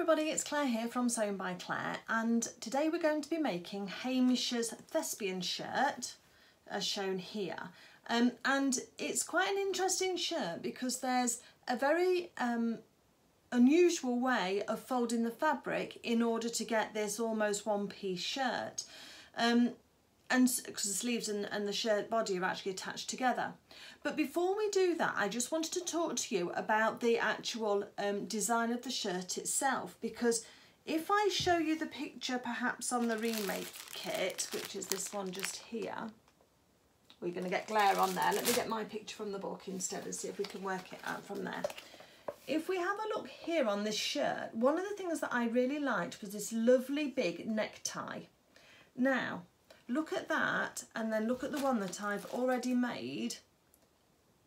everybody, it's Claire here from Sewn by Claire, and today we're going to be making Hamish's Thespian Shirt as shown here, and it's quite an interesting shirt because there's a very unusual way of folding the fabric in order to get this almost one-piece shirt, and because the sleeves and the shirt body are actually attached together. But before we do that, I just wanted to talk to you about the actual design of the shirt itself, because if I show you the picture perhaps on the remake kit, which is this one just here, we're going to get glare on there. Let me get my picture from the book instead and see if we can work it out from there. If we have a look here on this shirt, one of the things that I really liked was this lovely big necktie. Now, look at that, and then look at the one that I've already made,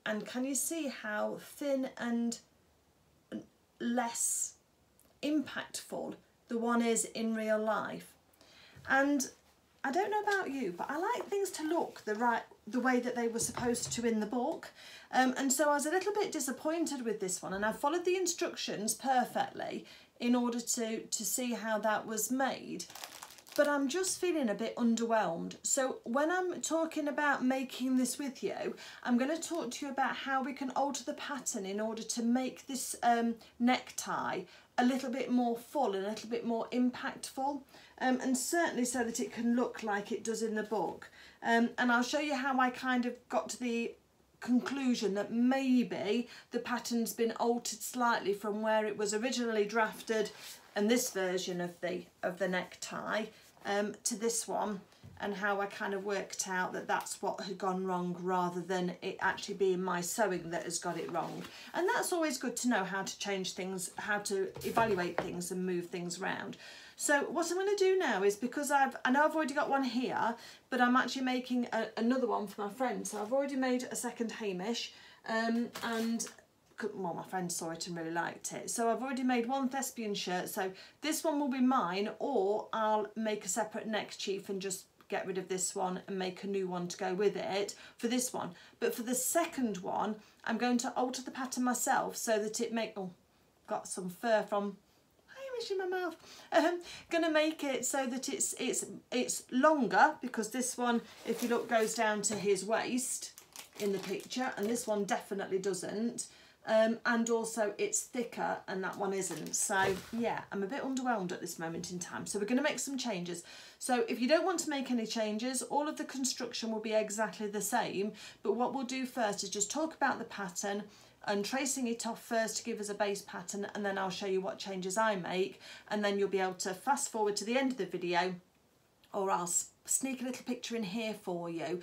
and can you see how thin and less impactful the one is in real life? And I don't know about you, but I like things to look the way that they were supposed to in the book, and so I was a little bit disappointed with this one, and I followed the instructions perfectly in order to see how that was made. But I'm just feeling a bit underwhelmed. So when I'm talking about making this with you, I'm going to talk to you about how we can alter the pattern in order to make this necktie a little bit more full and a little bit more impactful, and certainly so that it can look like it does in the book. And I'll show you how I kind of got to the conclusion that maybe the pattern's been altered slightly from where it was originally drafted, and this version of the necktie to this one, and how I kind of worked out that that's what had gone wrong rather than it actually being my sewing that has got it wrong. And that's always good to know, how to change things, how to evaluate things and move things around. So what I'm going to do now is, because I know I've already got one here, but I'm actually making another one for my friend. So I've already made a second Hamish, and well, my friend saw it and really liked it. So I've already made one thespian shirt, so this one will be mine, or I'll make a separate neckerchief and just get rid of this one and make a new one to go with it for this one. But for the second one, I'm going to alter the pattern myself so that it make... Oh, got some fur from... in my mouth. Gonna make it so that it's longer, because this one, if you look, goes down to his waist in the picture, and this one definitely doesn't, and also it's thicker and that one isn't. So yeah, I'm a bit underwhelmed at this moment in time, so we're going to make some changes. So if you don't want to make any changes, all of the construction will be exactly the same, but what we'll do first is just talk about the pattern and tracing it off first to give us a base pattern, and then I'll show you what changes I make, and then you'll be able to fast forward to the end of the video, or I'll sneak a little picture in here for you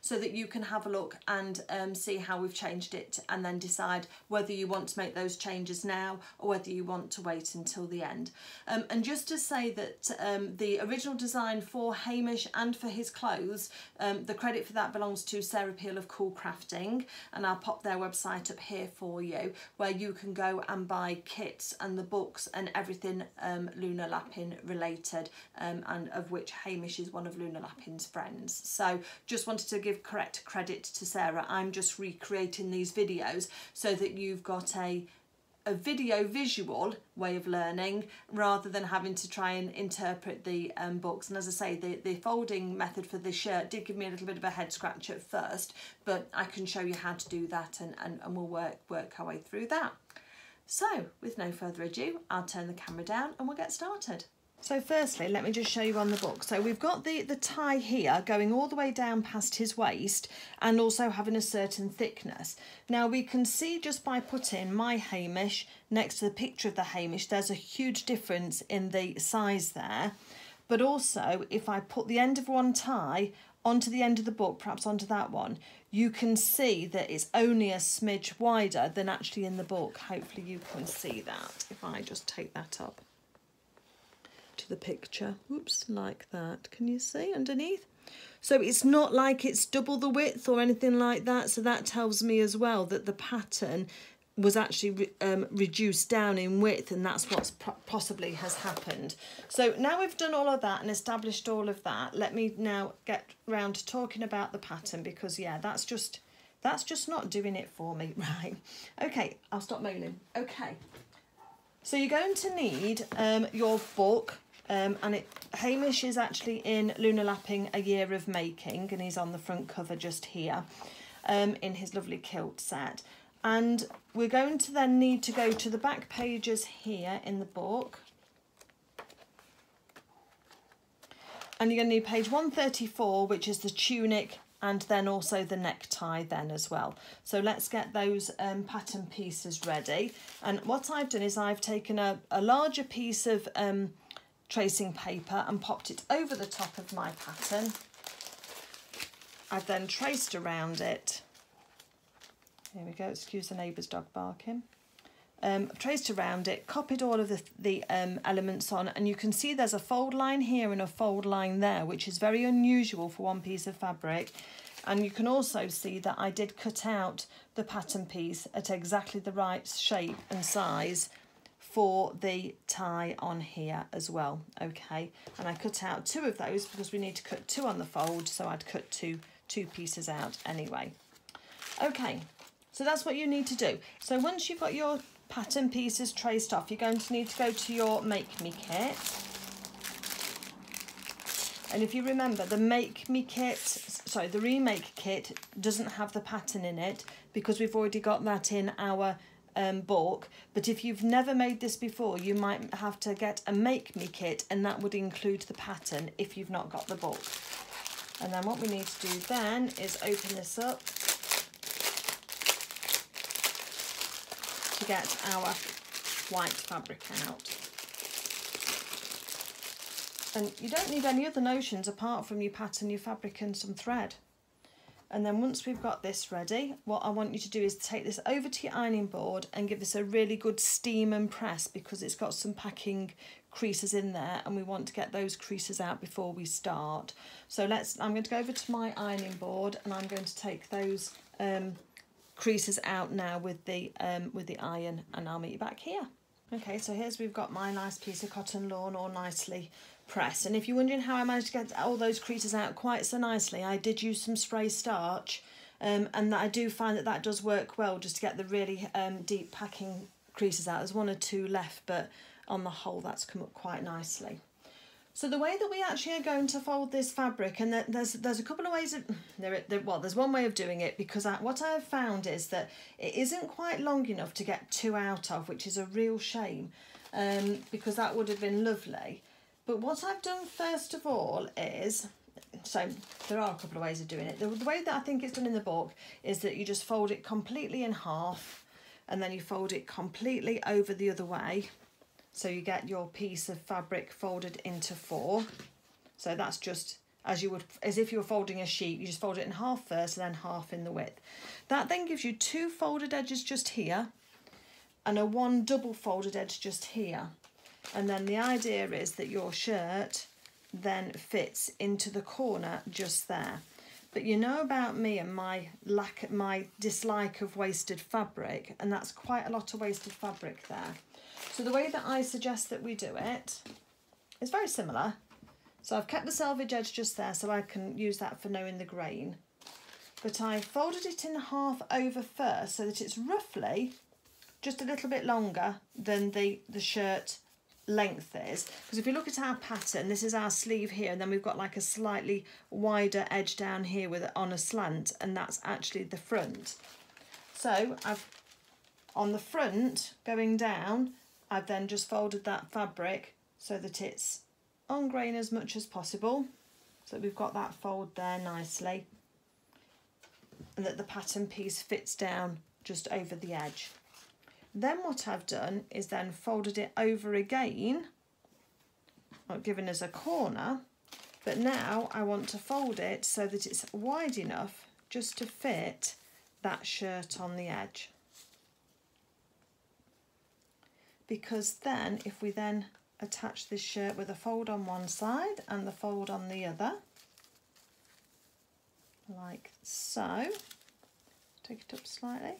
so that you can have a look and see how we've changed it, and then decide whether you want to make those changes now or whether you want to wait until the end. And just to say that the original design for Hamish and for his clothes, the credit for that belongs to Sarah Peel of Cool Crafting, and I'll pop their website up here for you, where you can go and buy kits and the books and everything Luna Lapin related, and of which Hamish is one of Luna Lapin's friends. So just wanted to give correct credit to Sarah. I'm just recreating these videos so that you've got a video visual way of learning rather than having to try and interpret the books. And as I say, the folding method for this shirt did give me a little bit of a head scratch at first, but I can show you how to do that, and we'll work our way through that. So with no further ado, I'll turn the camera down and we'll get started. So firstly, let me just show you on the book. So we've got the tie here going all the way down past his waist, and also having a certain thickness. Now we can see, just by putting my Hamish next to the picture of the Hamish, there's a huge difference in the size there. But also, if I put the end of one tie onto the end of the book, perhaps onto that one, you can see that it's only a smidge wider than actually in the book. Hopefully you can see that if I just take that up to the picture, oops, like that. Can you see underneath? So it's not like it's double the width or anything like that, so that tells me as well that the pattern was actually reduced down in width, and that's what's possibly has happened. So now we've done all of that and established all of that, let me now get round to talking about the pattern, because yeah, that's just That's just not doing it for me, right? Okay, I'll stop moaning. Okay, so you're going to need your book, and Hamish is actually in Luna Lapin, A Year of Making, and he's on the front cover just here, in his lovely kilt set. And we're going to then need to go to the back pages here in the book. And you're going to need page 134, which is the tunic, and then also the necktie then as well. So let's get those pattern pieces ready. And what I've done is I've taken a larger piece of tracing paper and popped it over the top of my pattern. I've then traced around it. Here we go, excuse the neighbour's dog barking. I've traced around it, copied all of the elements on, and you can see there's a fold line here and a fold line there, which is very unusual for one piece of fabric. And you can also see that I did cut out the pattern piece at exactly the right shape and size for the tie on here as well. Okay, and I cut out two of those because we need to cut two on the fold, so I'd cut two pieces out anyway. Okay, so that's what you need to do. So once you've got your pattern pieces traced off, you're going to need to go to your Make Me kit. And if you remember, the Make Me kit, sorry, the Remake kit doesn't have the pattern in it because we've already got that in our book. But if you've never made this before, you might have to get a Make Me kit, and that would include the pattern if you've not got the book. And then what we need to do then is open this up to get our white fabric out. And you don't need any other notions apart from your pattern, your fabric and some thread. And then once we've got this ready, what I want you to do is take this over to your ironing board and give this a really good steam and press, because it's got some packing creases in there and we want to get those creases out before we start. So I'm going to go over to my ironing board and I'm going to take those creases out now with the iron, and I'll meet you back here. Okay, so here's we've got my nice piece of cotton lawn all nicely pressed, and if you're wondering how I managed to get all those creases out quite so nicely, I did use some spray starch, and I do find that does work well just to get the really deep packing creases out. There's one or two left, but on the whole that's come up quite nicely. So the way that we actually are going to fold this fabric, and there's a couple of ways of, there's one way of doing it, because what I have found is that it isn't quite long enough to get two out of, which is a real shame, because that would have been lovely. But what I've done first of all is, so there are a couple of ways of doing it. The way that I think it's done in the book is that you just fold it completely in half and then you fold it completely over the other way. So you get your piece of fabric folded into four. So that's just as if you were folding a sheet, you just fold it in half first and then half in the width. That then gives you two folded edges just here and one double folded edge just here. And then the idea is that your shirt then fits into the corner just there. But you know about me and my dislike of wasted fabric, and that's quite a lot of wasted fabric there. So the way that I suggest that we do it is very similar. So I've kept the selvage edge just there so I can use that for knowing the grain. But I folded it in half over first so that it's roughly just a little bit longer than the shirt length is. Because if you look at our pattern, this is our sleeve here, and then we've got like a slightly wider edge down here with it on a slant, and that's actually the front. So I've, on the front going down, I've then just folded that fabric so that it's on grain as much as possible. So we've got that fold there nicely, and that the pattern piece fits down just over the edge. Then what I've done is then folded it over again, giving us a corner, but now I want to fold it so that it's wide enough just to fit that shirt on the edge. Because then if we then attach this shirt with a fold on one side and the fold on the other, like so, take it up slightly,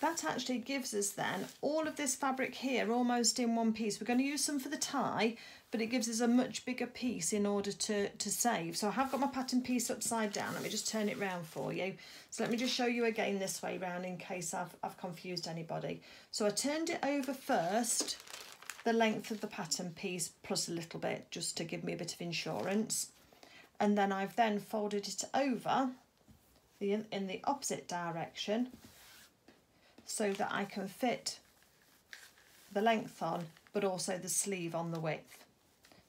that actually gives us then all of this fabric here almost in one piece. We're going to use some for the tie, but it gives us a much bigger piece in order to save. So I have got my pattern piece upside down. Let me just turn it round for you. So let me just show you again this way round in case I've confused anybody. So I turned it over first, the length of the pattern piece plus a little bit just to give me a bit of insurance. And then I've then folded it over in the opposite direction so that I can fit the length on, but also the sleeve on the width.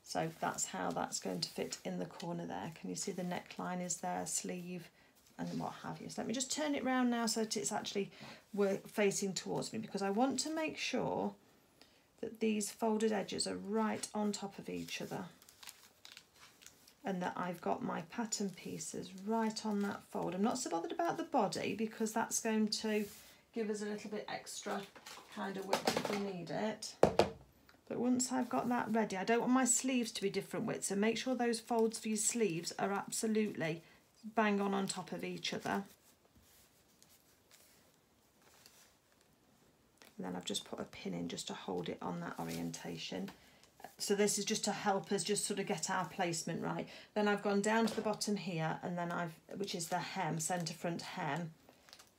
So that's how that's going to fit in the corner there. Can you see the neckline is there, sleeve and what have you. So let me just turn it round now so that it's actually facing towards me, because I want to make sure that these folded edges are right on top of each other and that I've got my pattern pieces right on that fold. I'm not so bothered about the body because that's going to give us a little bit extra kind of width if we need it. But once I've got that ready, I don't want my sleeves to be different widths, so make sure those folds for your sleeves are absolutely bang on top of each other. And then I've just put a pin in just to hold it on that orientation. So this is just to help us just sort of get our placement right. Then I've gone down to the bottom here, and then which is the hem, centre front hem,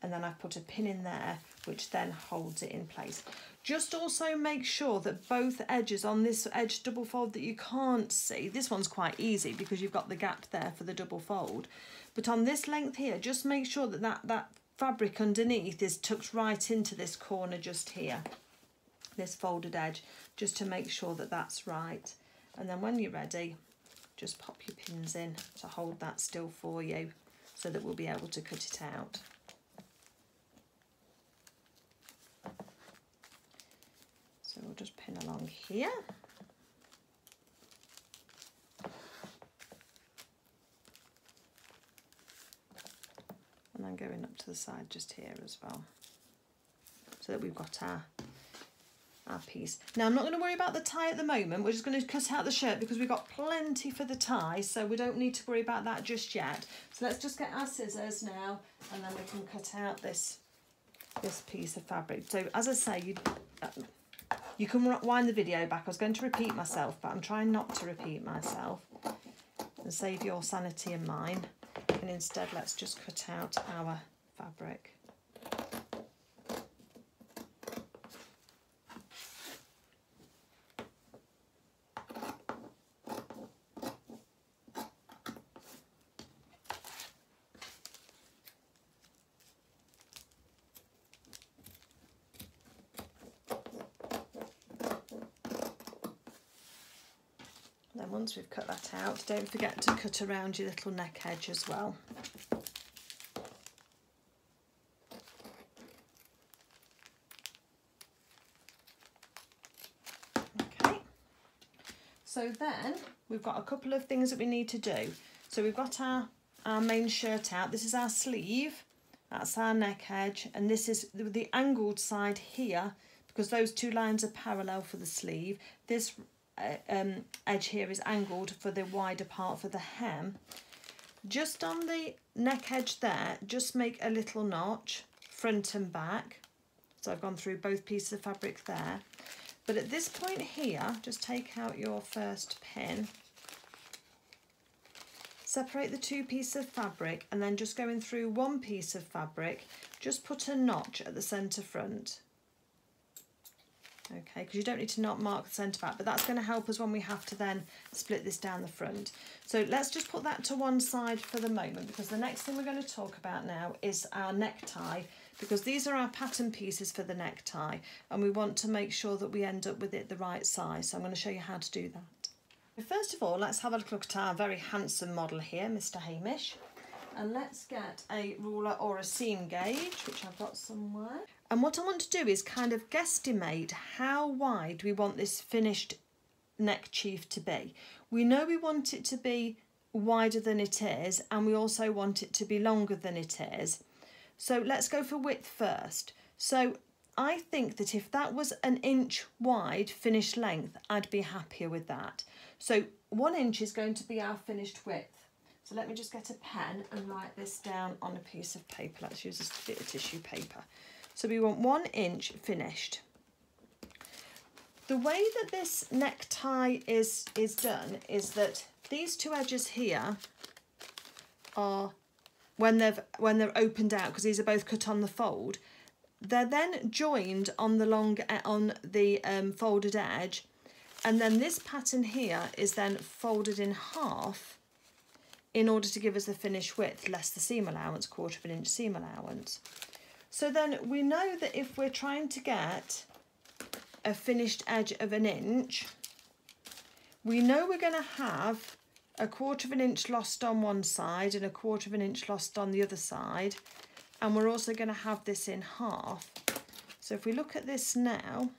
and then I've put a pin in there, which then holds it in place. Just also make sure that both edges on this edge double fold that you can't see, this one's quite easy because you've got the gap there for the double fold, but on this length here, just make sure that that fabric underneath is tucked right into this corner just here, this folded edge, just to make sure that that's right. And then when you're ready, just pop your pins in to hold that still for you so that we'll be able to cut it out. So we'll just pin along here. And I'm going up to the side just here as well, so that we've got our piece. Now I'm not going to worry about the tie at the moment, we're just going to cut out the shirt because we've got plenty for the tie, so we don't need to worry about that just yet. So let's just get our scissors now, and then we can cut out this piece of fabric. So as I say, you can wind the video back. I was going to repeat myself, but I'm trying not to repeat myself and save your sanity and mine. And instead, let's just cut out our fabric. Once we've cut that out, don't forget to cut around your little neck edge as well. Okay, so then we've got a couple of things that we need to do. So we've got our main shirt out. This is our sleeve, that's our neck edge, and this is the angled side here because those two lines are parallel for the sleeve. This edge here is angled for the wider part for the hem. Just on the neck edge there, just make a little notch front and back. So I've gone through both pieces of fabric there, but at this point here, just take out your first pin, separate the two pieces of fabric, and then just going through one piece of fabric, just put a notch at the centre front. Okay, because you don't need to not mark the centre back, but that's going to help us when we have to then split this down the front. So let's just put that to one side for the moment, because the next thing we're going to talk about now is our necktie, because these are our pattern pieces for the necktie, and we want to make sure that we end up with it the right size. So I'm going to show you how to do that. First of all, let's have a look at our very handsome model here, Mr. Hamish, and let's get a ruler or a seam gauge, which I've got somewhere. And what I want to do is kind of guesstimate how wide we want this finished neckerchief to be. We know we want it to be wider than it is, and we also want it to be longer than it is. So let's go for width first. So I think that if that was an inch wide finished length, I'd be happier with that. So 1 inch is going to be our finished width. So let me just get a pen and write this down on a piece of paper. Let's use this bit of tissue paper. So we want 1 inch finished. The way that this necktie is done is that these two edges here are, when they're opened out, because these are both cut on the fold, they're then joined on the folded edge, and then this pattern here is then folded in half in order to give us the finished width less the seam allowance, 1/4 of an inch seam allowance. So then we know that if we're trying to get a finished edge of an inch, we know we're going to have 1/4 of an inch lost on one side and 1/4 of an inch lost on the other side, and we're also going to have this in half. So if we look at this now,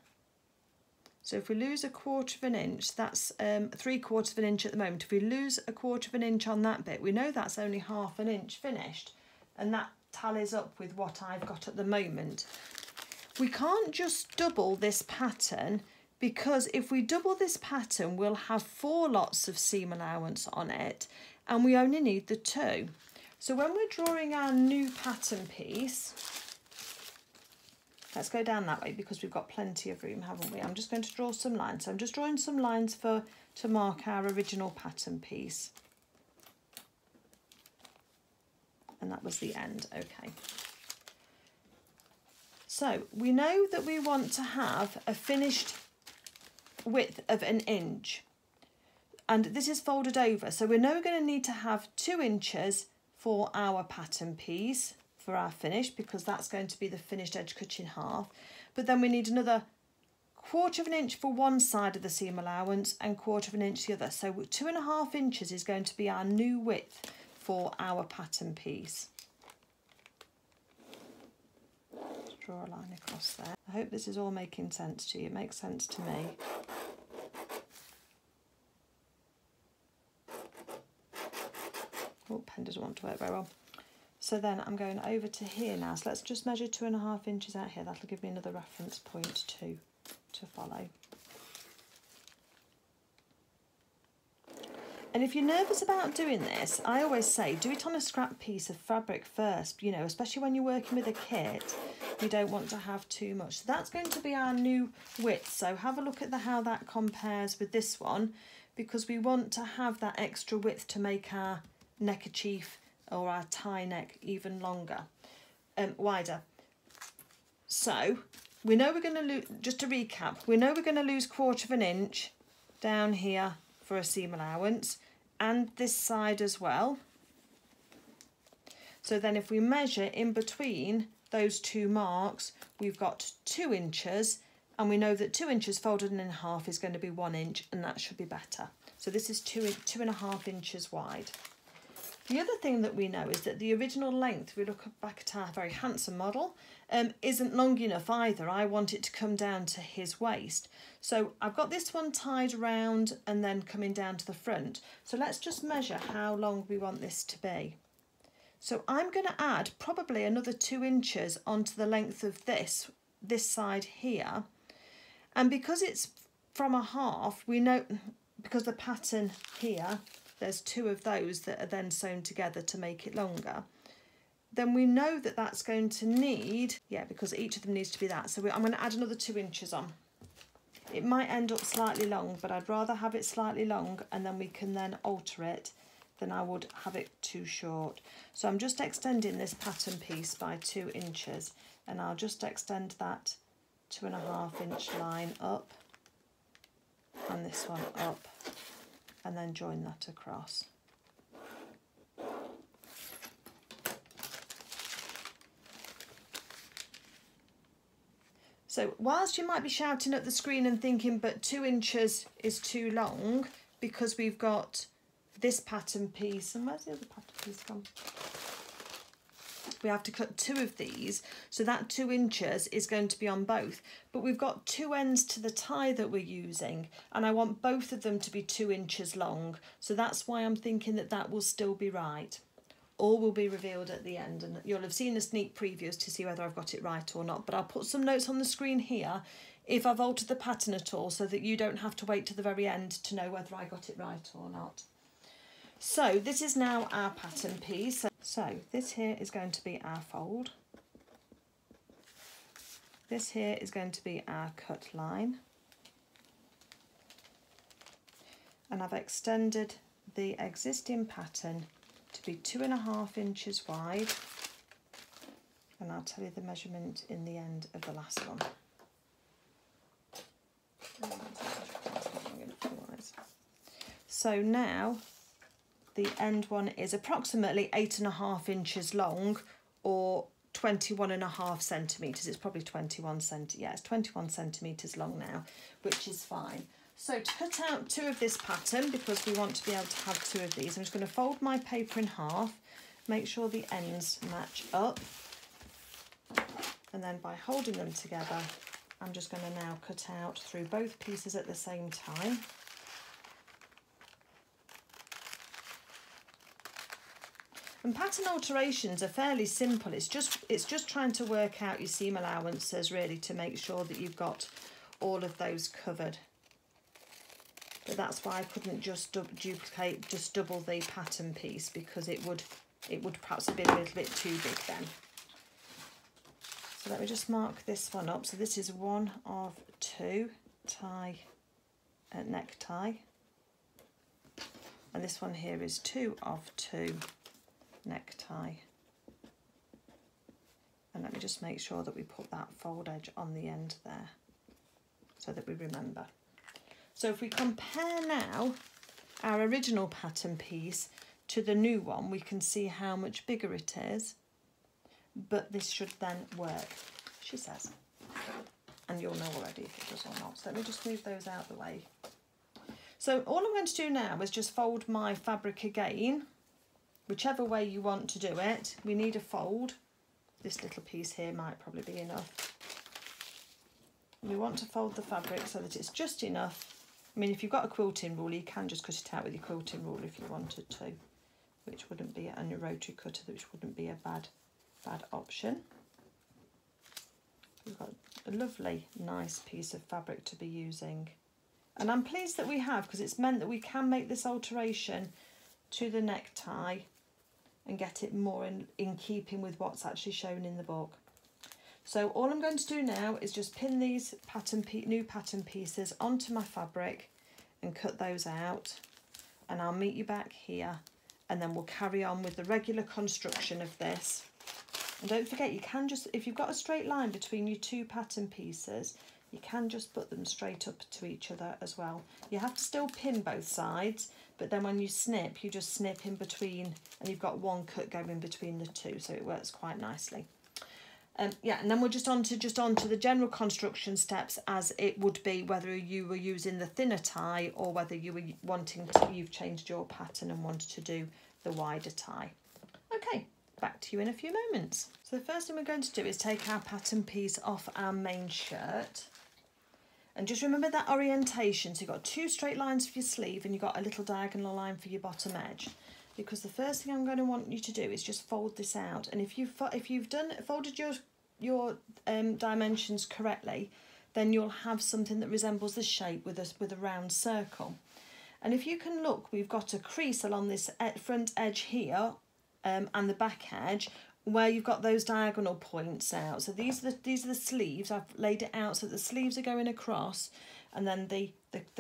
so if we lose 1/4 of an inch, that's 3/4 of an inch at the moment. If we lose 1/4 of an inch on that bit, we know that's only 1/2 an inch finished, and that tallies up with what I've got at the moment. We can't just double this pattern, because if we double this pattern, we'll have 4 lots of seam allowance on it, and we only need the 2. So when we're drawing our new pattern piece, let's go down that way because we've got plenty of room, haven't we? I'm just going to draw some lines. So I'm just drawing some lines to mark our original pattern piece. And that was the end, okay. So we know that we want to have a finished width of an inch. And this is folded over. So we know we're going to need to have 2 inches for our pattern piece, for our finish, because that's going to be the finished edge cut in half. But then we need another 1/4 of an inch for one side of the seam allowance and 1/4 of an inch the other. So 2.5 inches is going to be our new width for our pattern piece. Let's draw a line across there. I hope this is all making sense to you. It makes sense to me. Oh, pen doesn't want to work very well. So then I'm going over to here now. So let's just measure 2.5 inches out here. That'll give me another reference point to follow. And if you're nervous about doing this, I always say do it on a scrap piece of fabric first, you know, especially when you're working with a kit, you don't want to have too much. So that's going to be our new width. So have a look at how that compares with this one, because we want to have that extra width to make our neckerchief or our tie neck even longer, wider. So we know we're going to lose, just to recap, we know we're going to lose 1/4 of an inch down here for a seam allowance, and this side as well. So then if we measure in between those 2 marks, we've got 2 inches, and we know that 2 inches folded in half is going to be 1 inch, and that should be better. So this is 2.5 inches wide. The other thing that we know is that the original length, if we look back at our very handsome model, isn't long enough either. I want it to come down to his waist. So I've got this one tied round and then coming down to the front. So let's just measure how long we want this to be. So I'm going to add probably another 2 inches onto the length of this side here. And because it's from a half, we know, because the pattern here, there's 2 of those that are then sewn together to make it longer, then we know that that's going to need, yeah, because each of them needs to be that. So I'm going to add another 2 inches on. It might end up slightly long, but I'd rather have it slightly long and then we can then alter it than I would have it too short. So I'm just extending this pattern piece by 2 inches, and I'll just extend that 2.5 inch line up and this one up, and then join that across. So whilst you might be shouting at the screen and thinking, but 2 inches is too long, because we've got this pattern piece, and where's the other pattern piece gone? We have to cut 2 of these, so that 2 inches is going to be on both. But we've got 2 ends to the tie that we're using, and I want both of them to be 2 inches long. So that's why I'm thinking that that will still be right. All will be revealed at the end, and you'll have seen a sneak preview to see whether I've got it right or not. But I'll put some notes on the screen here if I've altered the pattern at all, so that you don't have to wait to the very end to know whether I got it right or not. So this is now our pattern piece. So this here is going to be our fold. This here is going to be our cut line. and I've extended the existing pattern to be 2.5 inches wide, and I'll tell you the measurement in the end of the last one. So now the end one is approximately 8.5 inches long, or 21.5 centimetres. It's probably 21 centimetres long now, which is fine. So to cut out two of this pattern, because we want to be able to have two of these, I'm just going to fold my paper in half, make sure the ends match up, and then by holding them together, I'm just going to now cut out through both pieces at the same time. And pattern alterations are fairly simple. It's just trying to work out your seam allowances, really, to make sure that you've got all of those covered. But that's why I couldn't just double the pattern piece, because it would perhaps be a little bit too big then. So let me just mark this one up. So this is one of two tie and necktie, and this one here is two of two necktie. And let me just make sure that we put that fold edge on the end there so that we remember. So if we compare now our original pattern piece to the new one, we can see how much bigger it is, but this should then work, she says, and you'll know already if it does or not. So let me just move those out the way. So all I'm going to do now is just fold my fabric again, whichever way you want to do it. We need a fold. This little piece here might probably be enough. We want to fold the fabric so that it's just enough. I mean, if you've got a quilting ruler, you can just cut it out with your quilting ruler if you wanted to, which wouldn't be, and a rotary cutter, which wouldn't be a bad option. We've got a lovely, nice piece of fabric to be using. And I'm pleased that we have, because it's meant that we can make this alteration to the necktie and get it more in keeping with what's actually shown in the book. So all I'm going to do now is just pin these new pattern pieces onto my fabric and cut those out, and I'll meet you back here, and then we'll carry on with the regular construction of this. And don't forget, you can just, if you've got a straight line between your two pattern pieces, you can just put them straight up to each other as well. You have to still pin both sides, but then when you just snip in between, and you've got one cut going between the two, so it works quite nicely. Yeah, and then we're just onto the general construction steps, as it would be whether you were using the thinner tie or whether you were you've changed your pattern and wanted to do the wider tie. Okay, back to you in a few moments. So the first thing we're going to do is take our pattern piece off our main shirt. And just remember that orientation. So you've got two straight lines for your sleeve, and you've got a little diagonal line for your bottom edge. Because the first thing I'm going to want you to do is just fold this out. And if you've folded your dimensions correctly, then you'll have something that resembles the shape with a round circle. And if you can look, we've got a crease along this front edge here and the back edge, where you've got those diagonal points out. So these are the sleeves. I've laid it out so that the sleeves are going across, and then the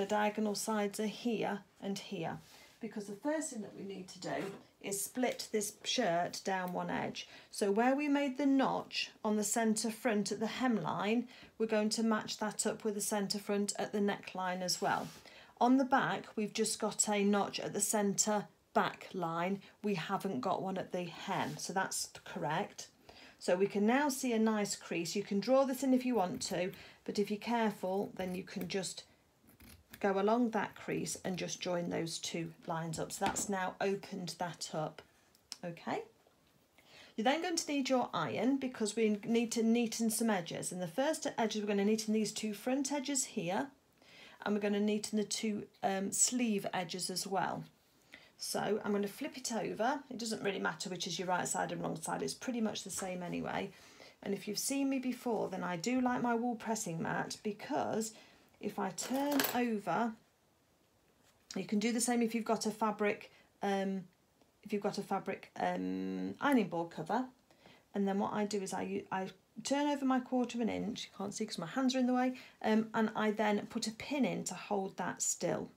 diagonal sides are here and here, because the first thing that we need to do is split this shirt down one edge. So where we made the notch on the centre front at the hemline, we're going to match that up with the centre front at the neckline as well. On the back, we've just got a notch at the centre back line. We haven't got one at the hem, so that's correct. So we can now see a nice crease. You can draw this in if you want to, but if you're careful, then you can just go along that crease and just join those two lines up. So that's now opened that up. Okay, you're then going to need your iron, because we need to neaten some edges. And the first edges, we're going to neaten these two front edges here, and we're going to neaten the two sleeve edges as well. So I'm going to flip it over. It doesn't really matter which is your right side and wrong side. It's pretty much the same anyway. And if you've seen me before, then I do like my wool pressing mat, because if I turn over, you can do the same if you've got a fabric, ironing board cover. And then what I do is I turn over my 1/4 inch. You can't see because my hands are in the way. And I then put a pin in to hold that still.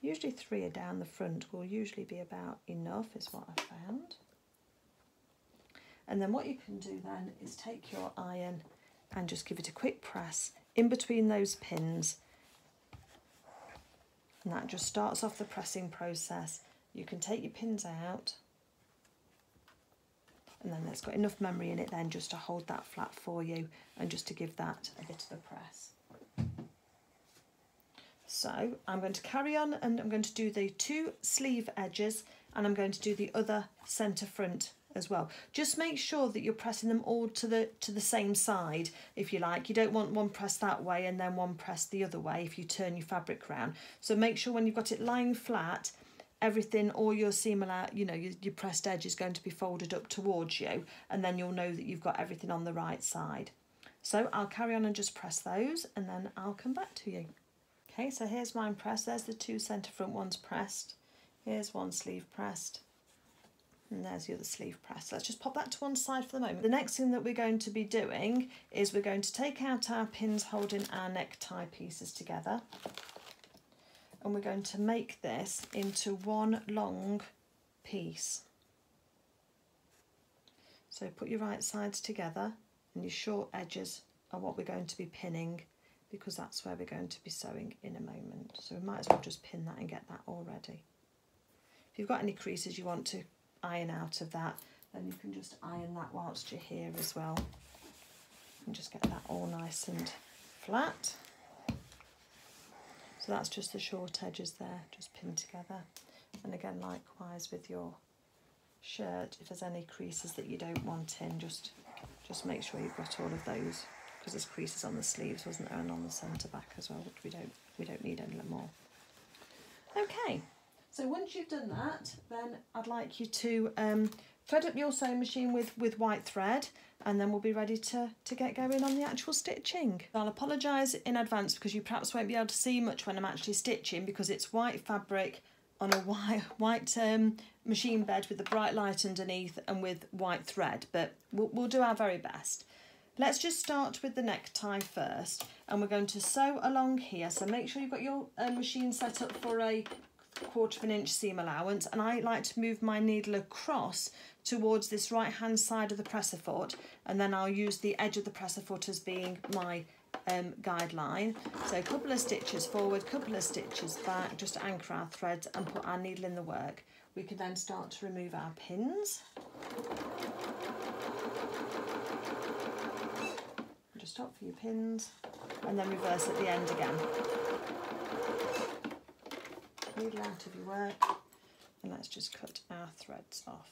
Usually three are down the front will usually be about enough, is what I found. And then what you can do then is take your iron and just give it a quick press in between those pins. And that just starts off the pressing process. You can take your pins out, and then that's got enough memory in it then just to hold that flat for you and just to give that a bit of a press. So I'm going to carry on, and I'm going to do the two sleeve edges, and I'm going to do the other centre front as well. Just make sure that you're pressing them all to the same side, if you like. You don't want one pressed that way and then one pressed the other way if you turn your fabric round. So make sure when you've got it lying flat, everything, all your seam allowance, you know, your pressed edge is going to be folded up towards you, and then you'll know that you've got everything on the right side. So I'll carry on and just press those, and then I'll come back to you. Okay, so here's mine pressed. There's the two centre front ones pressed. Here's one sleeve pressed. And there's the other sleeve press. Let's just pop that to one side for the moment. The next thing that we're going to be doing is we're going to take out our pins holding our necktie pieces together, and we're going to make this into one long piece. So put your right sides together, and your short edges are what we're going to be pinning, because that's where we're going to be sewing in a moment. So we might as well just pin that and get that all ready. If you've got any creases you want to iron out of that, then you can just iron that whilst you're here as well, and just get that all nice and flat. So that's just the short edges there, just pinned together. And again, likewise with your shirt, if there's any creases that you don't want in, just make sure you've got all of those, because there's creases on the sleeves, wasn't there, and on the centre back as well, which we don't need any more. Okay. So once you've done that, then I'd like you to thread up your sewing machine with white thread, and then we'll be ready to get going on the actual stitching. I'll apologise in advance because you perhaps won't be able to see much when I'm actually stitching, because it's white fabric on a white machine bed with a bright light underneath and with white thread, but we'll do our very best. Let's just start with the necktie first, and we're going to sew along here. So make sure you've got your machine set up for a quarter of an inch seam allowance, and I like to move my needle across towards this right hand side of the presserfoot, and then I'll use the edge of the presserfoot as being my guideline. So a couple of stitches forward, couple of stitches back, just anchor our threads and put our needle in the work. We can then start to remove our pins. Just stop for your pins and then reverse at the end again. Needle out of your work, and let's just cut our threads off.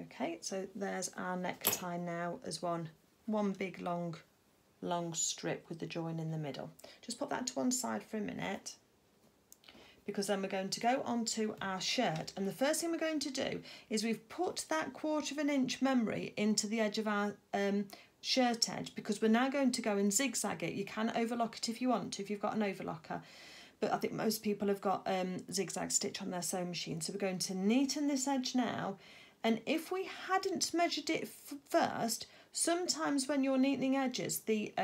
Okay, so there's our necktie now as one big long strip with the join in the middle. Just pop that to one side for a minute, because then we're going to go on to our shirt, and the first thing we're going to do is we've put that quarter of an inch memory into the edge of our shirt edge, because we're now going to go and zigzag it. You can overlock it if you want to, if you've got an overlocker, but I think most people have got zigzag stitch on their sewing machine. So we're going to neaten this edge now. And if we hadn't measured it first, sometimes when you're neatening edges, the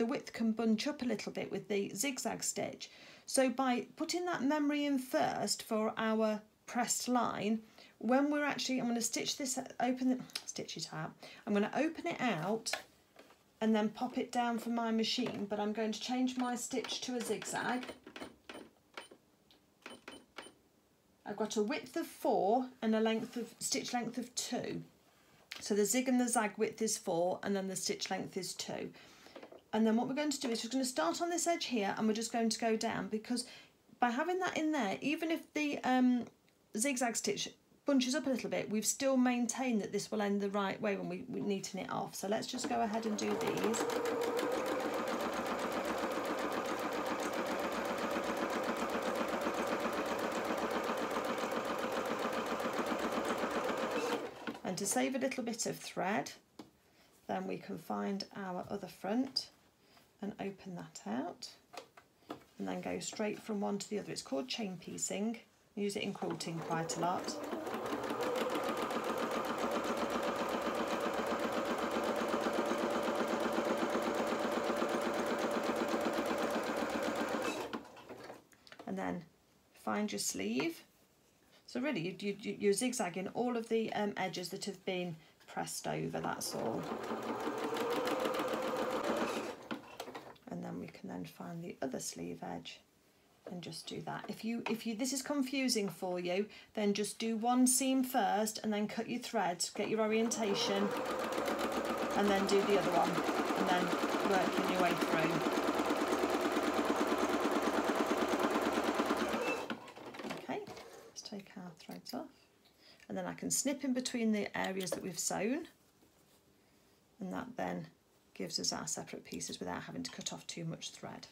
width can bunch up a little bit with the zigzag stitch. So by putting that memory in first for our pressed line, when we're actually, I'm going to stitch this, stitch it out. I'm going to open it out and then pop it down from my machine, but I'm going to change my stitch to a zigzag. I've got a width of 4 and a stitch length of 2. So the zig and the zag width is 4, and then the stitch length is 2. And then what we're going to do is we're going to start on this edge here, and we're just going to go down, because by having that in there, even if the zigzag stitch bunches up a little bit, we've still maintained that this will end the right way when we neaten it off. So let's just go ahead and do these. And to save a little bit of thread, then we can find our other front and open that out, and then go straight from one to the other. It's called chain piecing. We use it in quilting quite a lot. And find your sleeve. So really you're zigzagging all of the edges that have been pressed over, that's all. And then we can then find the other sleeve edge and just do that. If this is confusing for you, then just do one seam first and then cut your thread, get your orientation, and then do the other one, and then working your way through. Okay, let's take our threads off, and then I can snip in between the areas that we've sewn, and that then gives us our separate pieces without having to cut off too much thread.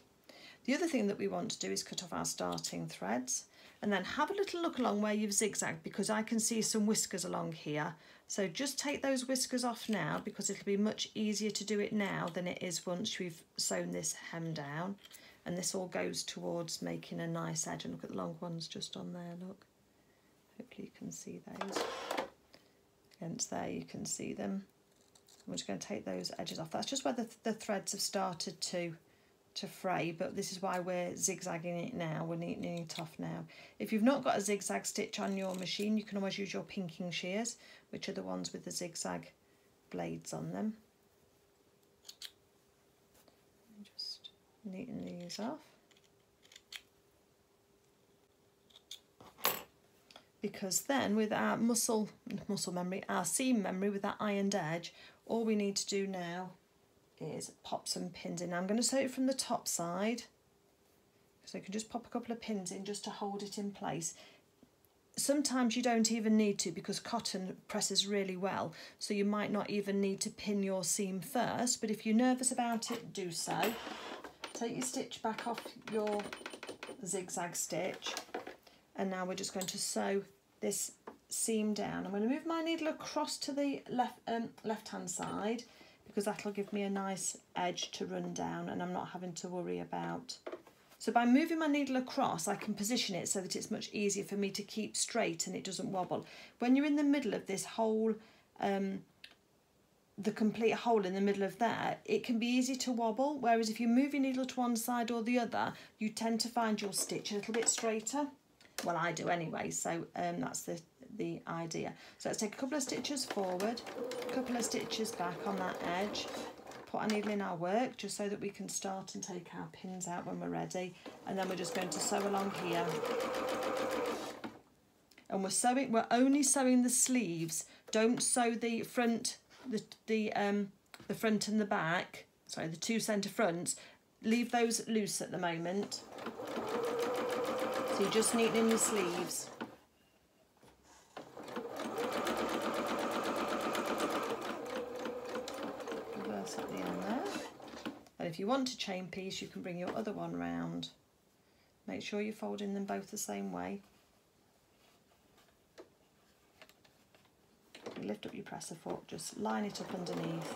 The other thing that we want to do is cut off our starting threads and then have a little look along where you've zigzagged, because I can see some whiskers along here. So just take those whiskers off now, because it'll be much easier to do it now than it is once we've sewn this hem down. And this all goes towards making a nice edge. And look at the long ones just on there, look. Hopefully you can see those. Against there you can see them. I'm just going to take those edges off. That's just where the threads have started to fray, but this is why we're zigzagging it now, we're neatening it off now. If you've not got a zigzag stitch on your machine, you can always use your pinking shears, which are the ones with the zigzag blades on them. Just neaten these off, because then with our muscle memory, our seam memory with that ironed edge, all we need to do now is pop some pins in. Now I'm going to sew it from the top side, so you can just pop a couple of pins in just to hold it in place. Sometimes you don't even need to, because cotton presses really well, so you might not even need to pin your seam first, but if you're nervous about it, do so. Take your stitch back off your zigzag stitch, and now we're just going to sew this seam down. I'm going to move my needle across to the left-hand side, because that'll give me a nice edge to run down and I'm not having to worry about. So by moving my needle across, I can position it so that it's much easier for me to keep straight and it doesn't wobble. When you're in the middle of this whole, the complete hole in the middle of there, it can be easy to wobble, whereas if you move your needle to one side or the other, you tend to find your stitch a little bit straighter. Well, I do anyway, so that's the idea. So let's take a couple of stitches forward, a couple of stitches back on that edge, put our needle in our work just so that we can start and take our pins out when we're ready, and then we're just going to sew along here. And we're only sewing the sleeves. Don't sew the front, the front and the back, sorry, the two centre fronts. Leave those loose at the moment. So you're just neatening your sleeves. At the end there, and if you want to chain piece, you can bring your other one round. Make sure you're folding them both the same way. You lift up your presser fork, just line it up underneath,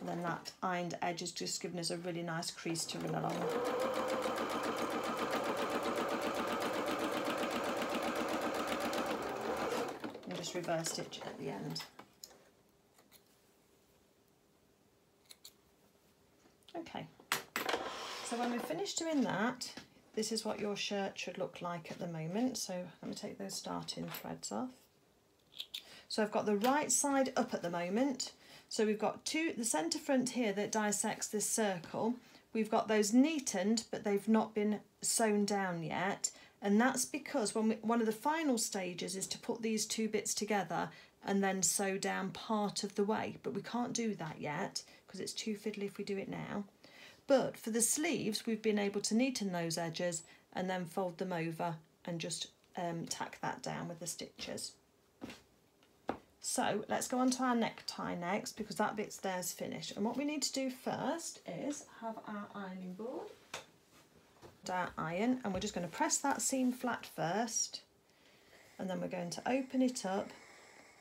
and then that ironed edge is just giving us a really nice crease to run along. And just reverse stitch at the end. Okay, so when we've finished doing that, this is what your shirt should look like at the moment. So let me take those starting threads off. So I've got the right side up at the moment. So we've got the centre front here that dissects this circle. We've got those neatened, but they've not been sewn down yet. And that's because one of the final stages is to put these two bits together and then sew down part of the way, but we can't do that yet because it's too fiddly if we do it now. But for the sleeves, we've been able to neaten those edges and then fold them over and just tack that down with the stitches. So let's go on to our necktie next, because that bit's there's finished. And what we need to do first is have our ironing board, our iron, and we're just going to press that seam flat first, and then we're going to open it up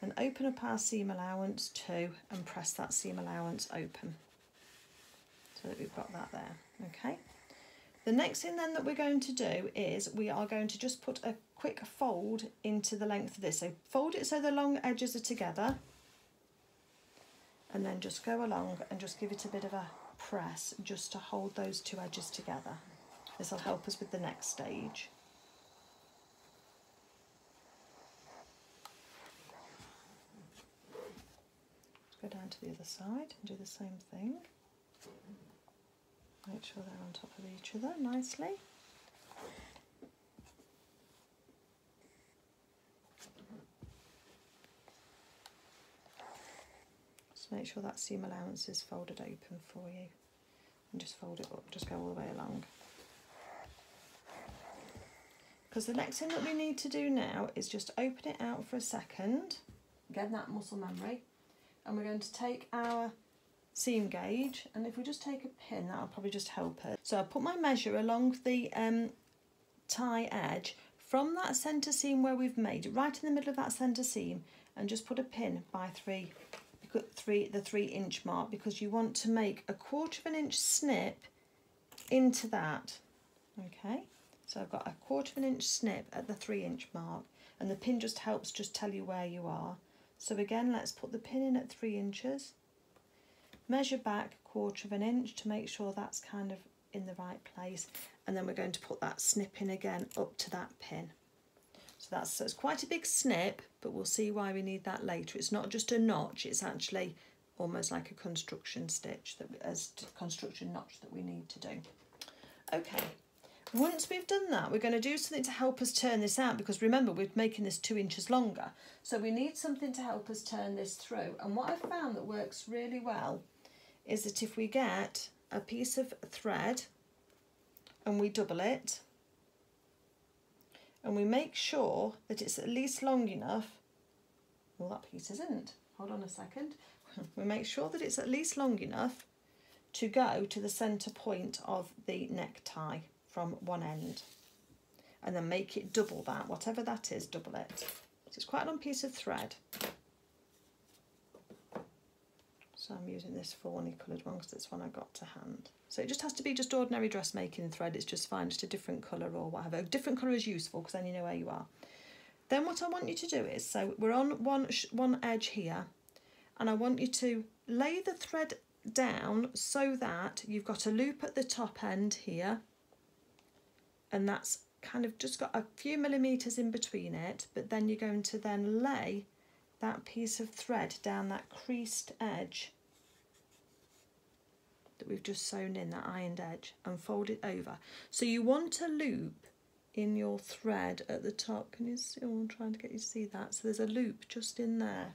and open up our seam allowance too, and press that seam allowance open so that we've got that there. Okay, the next thing then that we're going to do is we are going to just put a quick fold into the length of this. So fold it so the long edges are together, and then just go along and just give it a bit of a press just to hold those two edges together. This will help us with the next stage. Let's go down to the other side and do the same thing. Make sure they're on top of each other nicely. Just make sure that seam allowance is folded open for you. And just fold it up, just go all the way along. Because the next thing that we need to do now is just open it out for a second. Again, that muscle memory. And we're going to take our seam gauge, and if we just take a pin, that'll probably just help us. So I put my measure along the tie edge from that centre seam where we've made, right in the middle of that centre seam, and just put a pin by the 3 inch mark, because you want to make a 1/4 of an inch snip into that. Okay, so I've got a 1/4 of an inch snip at the 3 inch mark, and the pin just helps just tell you where you are. So again, let's put the pin in at 3 inches. Measure back 1/4 of an inch to make sure that's kind of in the right place, and then we're going to put that snip in again up to that pin. So that's, so it's quite a big snip, but we'll see why we need that later. It's not just a notch, it's actually almost like a construction stitch, construction notch that we need to do. Okay, once we've done that, we're going to do something to help us turn this out, because remember, we're making this 2 inches longer, so we need something to help us turn this through. And what I've found that works really well is that if we get a piece of thread and we double it, and we make sure that it's at least long enough, well, that piece isn't, hold on a second, we make sure that it's at least long enough to go to the centre point of the necktie from one end, and then make it double that, whatever that is, double it. So it's quite a long piece of thread. So I'm using this fawny coloured one because it's one I got to hand. So it just has to be just ordinary dressmaking thread, it's just fine, just a different colour or whatever. A different colour is useful because then you know where you are. Then what I want you to do is, so we're on one edge here, and I want you to lay the thread down so that you've got a loop at the top end here, and that's kind of just got a few millimetres in between it, but then you're going to then lay that piece of thread down that creased edge that we've just sewn in, that ironed edge, and fold it over. So you want a loop in your thread at the top. Can you see? Oh, I'm trying to get you to see that. So there's a loop just in there.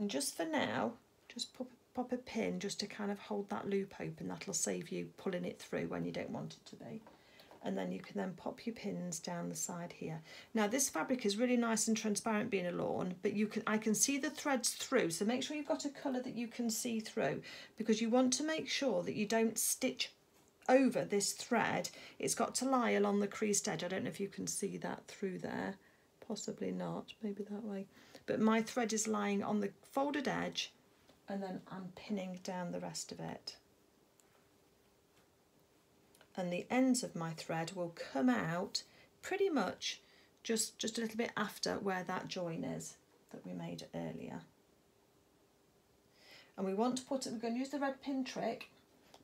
And just for now, just pop a pin just to kind of hold that loop open. That'll save you pulling it through when you don't want it to be. And then you can then pop your pins down the side here. Now this fabric is really nice and transparent being a lawn, but you can, I can see the threads through, so make sure you've got a colour that you can see through, because you want to make sure that you don't stitch over this thread. It's got to lie along the creased edge. I don't know if you can see that through there, possibly not, maybe that way. But my thread is lying on the folded edge, and then I'm pinning down the rest of it. And the ends of my thread will come out pretty much just a little bit after where that join is that we made earlier. And we want to put it, we're going to use the red pin trick,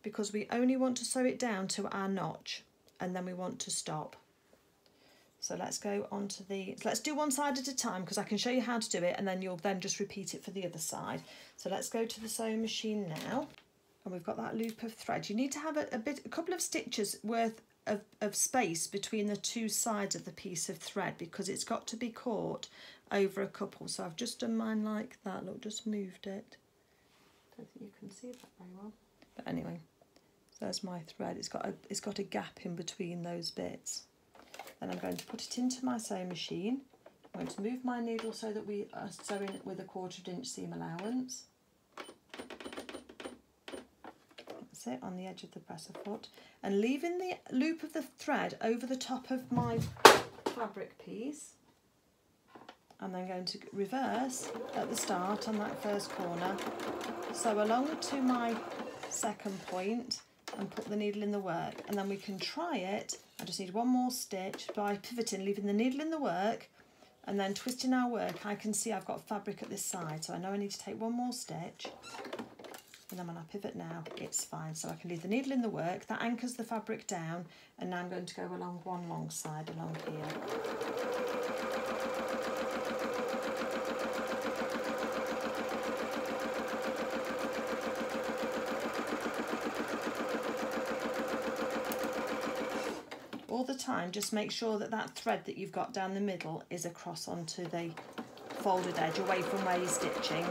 because we only want to sew it down to our notch, and then we want to stop. So let's go on to the, let's do one side at a time, because I can show you how to do it, and then you'll then just repeat it for the other side. So let's go to the sewing machine now. And we've got that loop of thread. You need to have a couple of stitches worth of space between the two sides of the piece of thread, because it's got to be caught over a couple. So I've just done mine like that. Look, just moved it. I don't think you can see that very well. But anyway, there's my thread. It's got a gap in between those bits. Then I'm going to put it into my sewing machine. I'm going to move my needle so that we are sewing it with a 1/4 of an inch seam allowance. It on the edge of the presser foot, and leaving the loop of the thread over the top of my fabric piece, and then going to reverse at the start on that first corner, sew along to my second point and put the needle in the work, and then we can try it. I just need one more stitch by pivoting, leaving the needle in the work, and then twisting our work. I can see I've got fabric at this side, so I know I need to take one more stitch. and I'm on our pivot now, it's fine. So I can leave the needle in the work, that anchors the fabric down, and now I'm going to go along one long side along here. Time, just make sure that that thread that you've got down the middle is across onto the folded edge away from where you're stitching.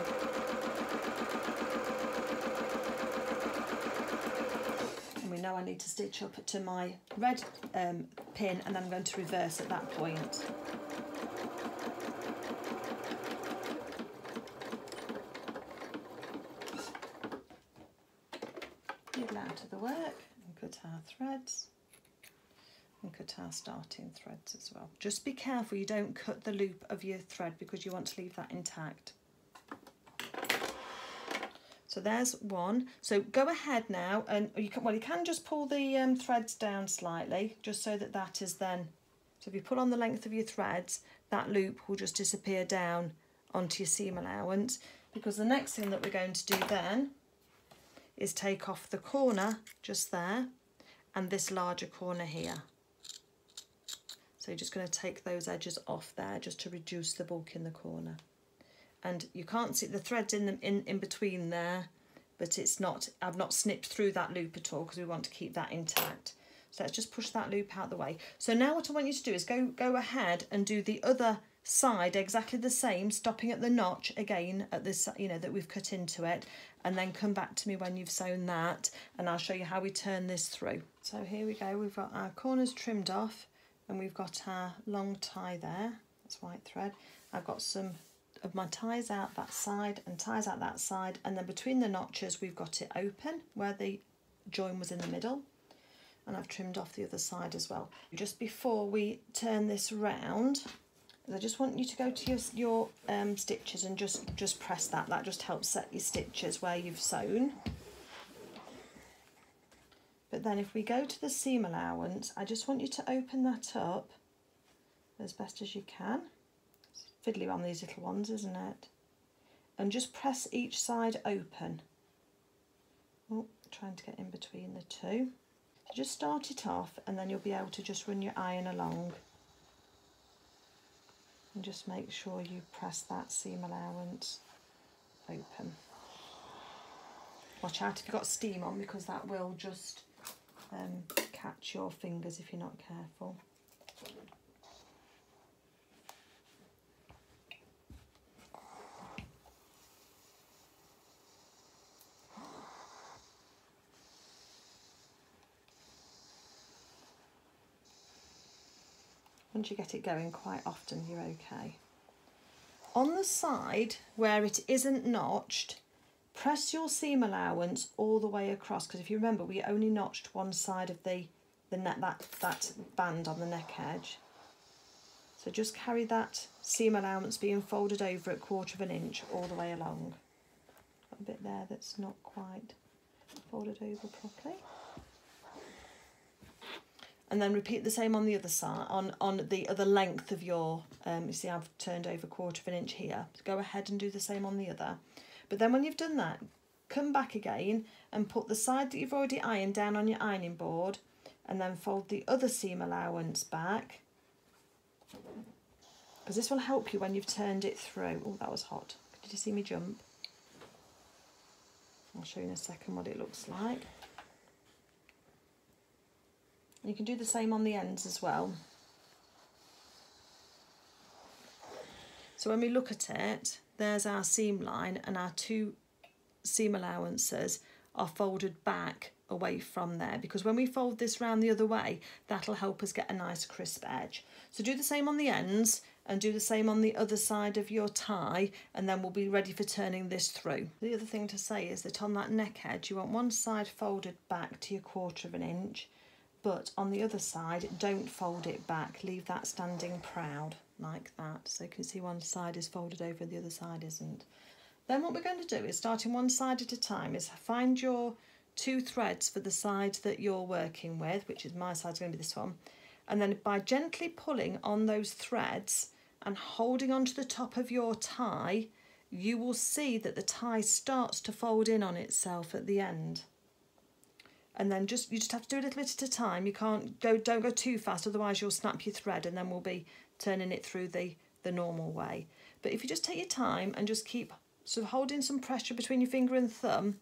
And we know I need to stitch up to my red pin, and then I'm going to reverse at that point. Needle out of the work and cut our threads. And cut our starting threads as well. Just be careful you don't cut the loop of your thread because you want to leave that intact. So there's one. So go ahead now, and you can, well, you can just pull the threads down slightly, just so that that is then. So if you pull on the length of your threads, that loop will just disappear down onto your seam allowance. Because the next thing that we're going to do then is take off the corner just there, and this larger corner here. So you're just going to take those edges off there just to reduce the bulk in the corner. And you can't see the threads in them in between there, but it's not, I've not snipped through that loop at all because we want to keep that intact. So let's just push that loop out the way. So now what I want you to do is go ahead and do the other side exactly the same, stopping at the notch again at this, you know, that we've cut into it, and then come back to me when you've sewn that and I'll show you how we turn this through. So here we go, we've got our corners trimmed off. And we've got our long tie there, that's white thread. I've got some of my ties out that side and ties out that side, and then between the notches we've got it open where the join was in the middle, and I've trimmed off the other side as well. Just before we turn this round, I just want you to go to your stitches and just press that. That just helps set your stitches where you've sewn. But then if we go to the seam allowance, I just want you to open that up as best as you can. It's fiddly on these little ones, isn't it? And just press each side open. Oh, trying to get in between the two. So just start it off and then you'll be able to just run your iron along. And just make sure you press that seam allowance open. Watch out if you've got steam on because that will just catch your fingers if you're not careful. Once you get it going, quite often you're okay. On the side where it isn't notched, press your seam allowance all the way across, because if you remember we only notched one side of the net, that band on the neck edge. So just carry that seam allowance being folded over 1/4 of an inch all the way along. Got a bit there that's not quite folded over properly. And then repeat the same on the other side, on the other length of your, you see I've turned over 1/4 of an inch here. So go ahead and do the same on the other. But then when you've done that, come back again and put the side that you've already ironed down on your ironing board, and then fold the other seam allowance back, because this will help you when you've turned it through. Oh, that was hot. Did you see me jump? I'll show you in a second what it looks like. You can do the same on the ends as well. So when we look at it, there's our seam line, and our two seam allowances are folded back away from there, because when we fold this round the other way, that'll help us get a nice crisp edge. So do the same on the ends and do the same on the other side of your tie, and then we'll be ready for turning this through. The other thing to say is that on that neck edge, you want one side folded back to your 1/4 of an inch, but on the other side, don't fold it back. Leave that standing proud like that. So you can see one side is folded over and the other side isn't. Then what we're going to do is, starting one side at a time, is find your two threads for the side that you're working with, which is my side's going to be this one. And then by gently pulling on those threads and holding onto the top of your tie, you will see that the tie starts to fold in on itself at the end. And then just, you just have to do a little bit at a time. You can't go, don't go too fast, otherwise you'll snap your thread and then we'll be turning it through the normal way. But if you just take your time and just keep sort of holding some pressure between your finger and thumb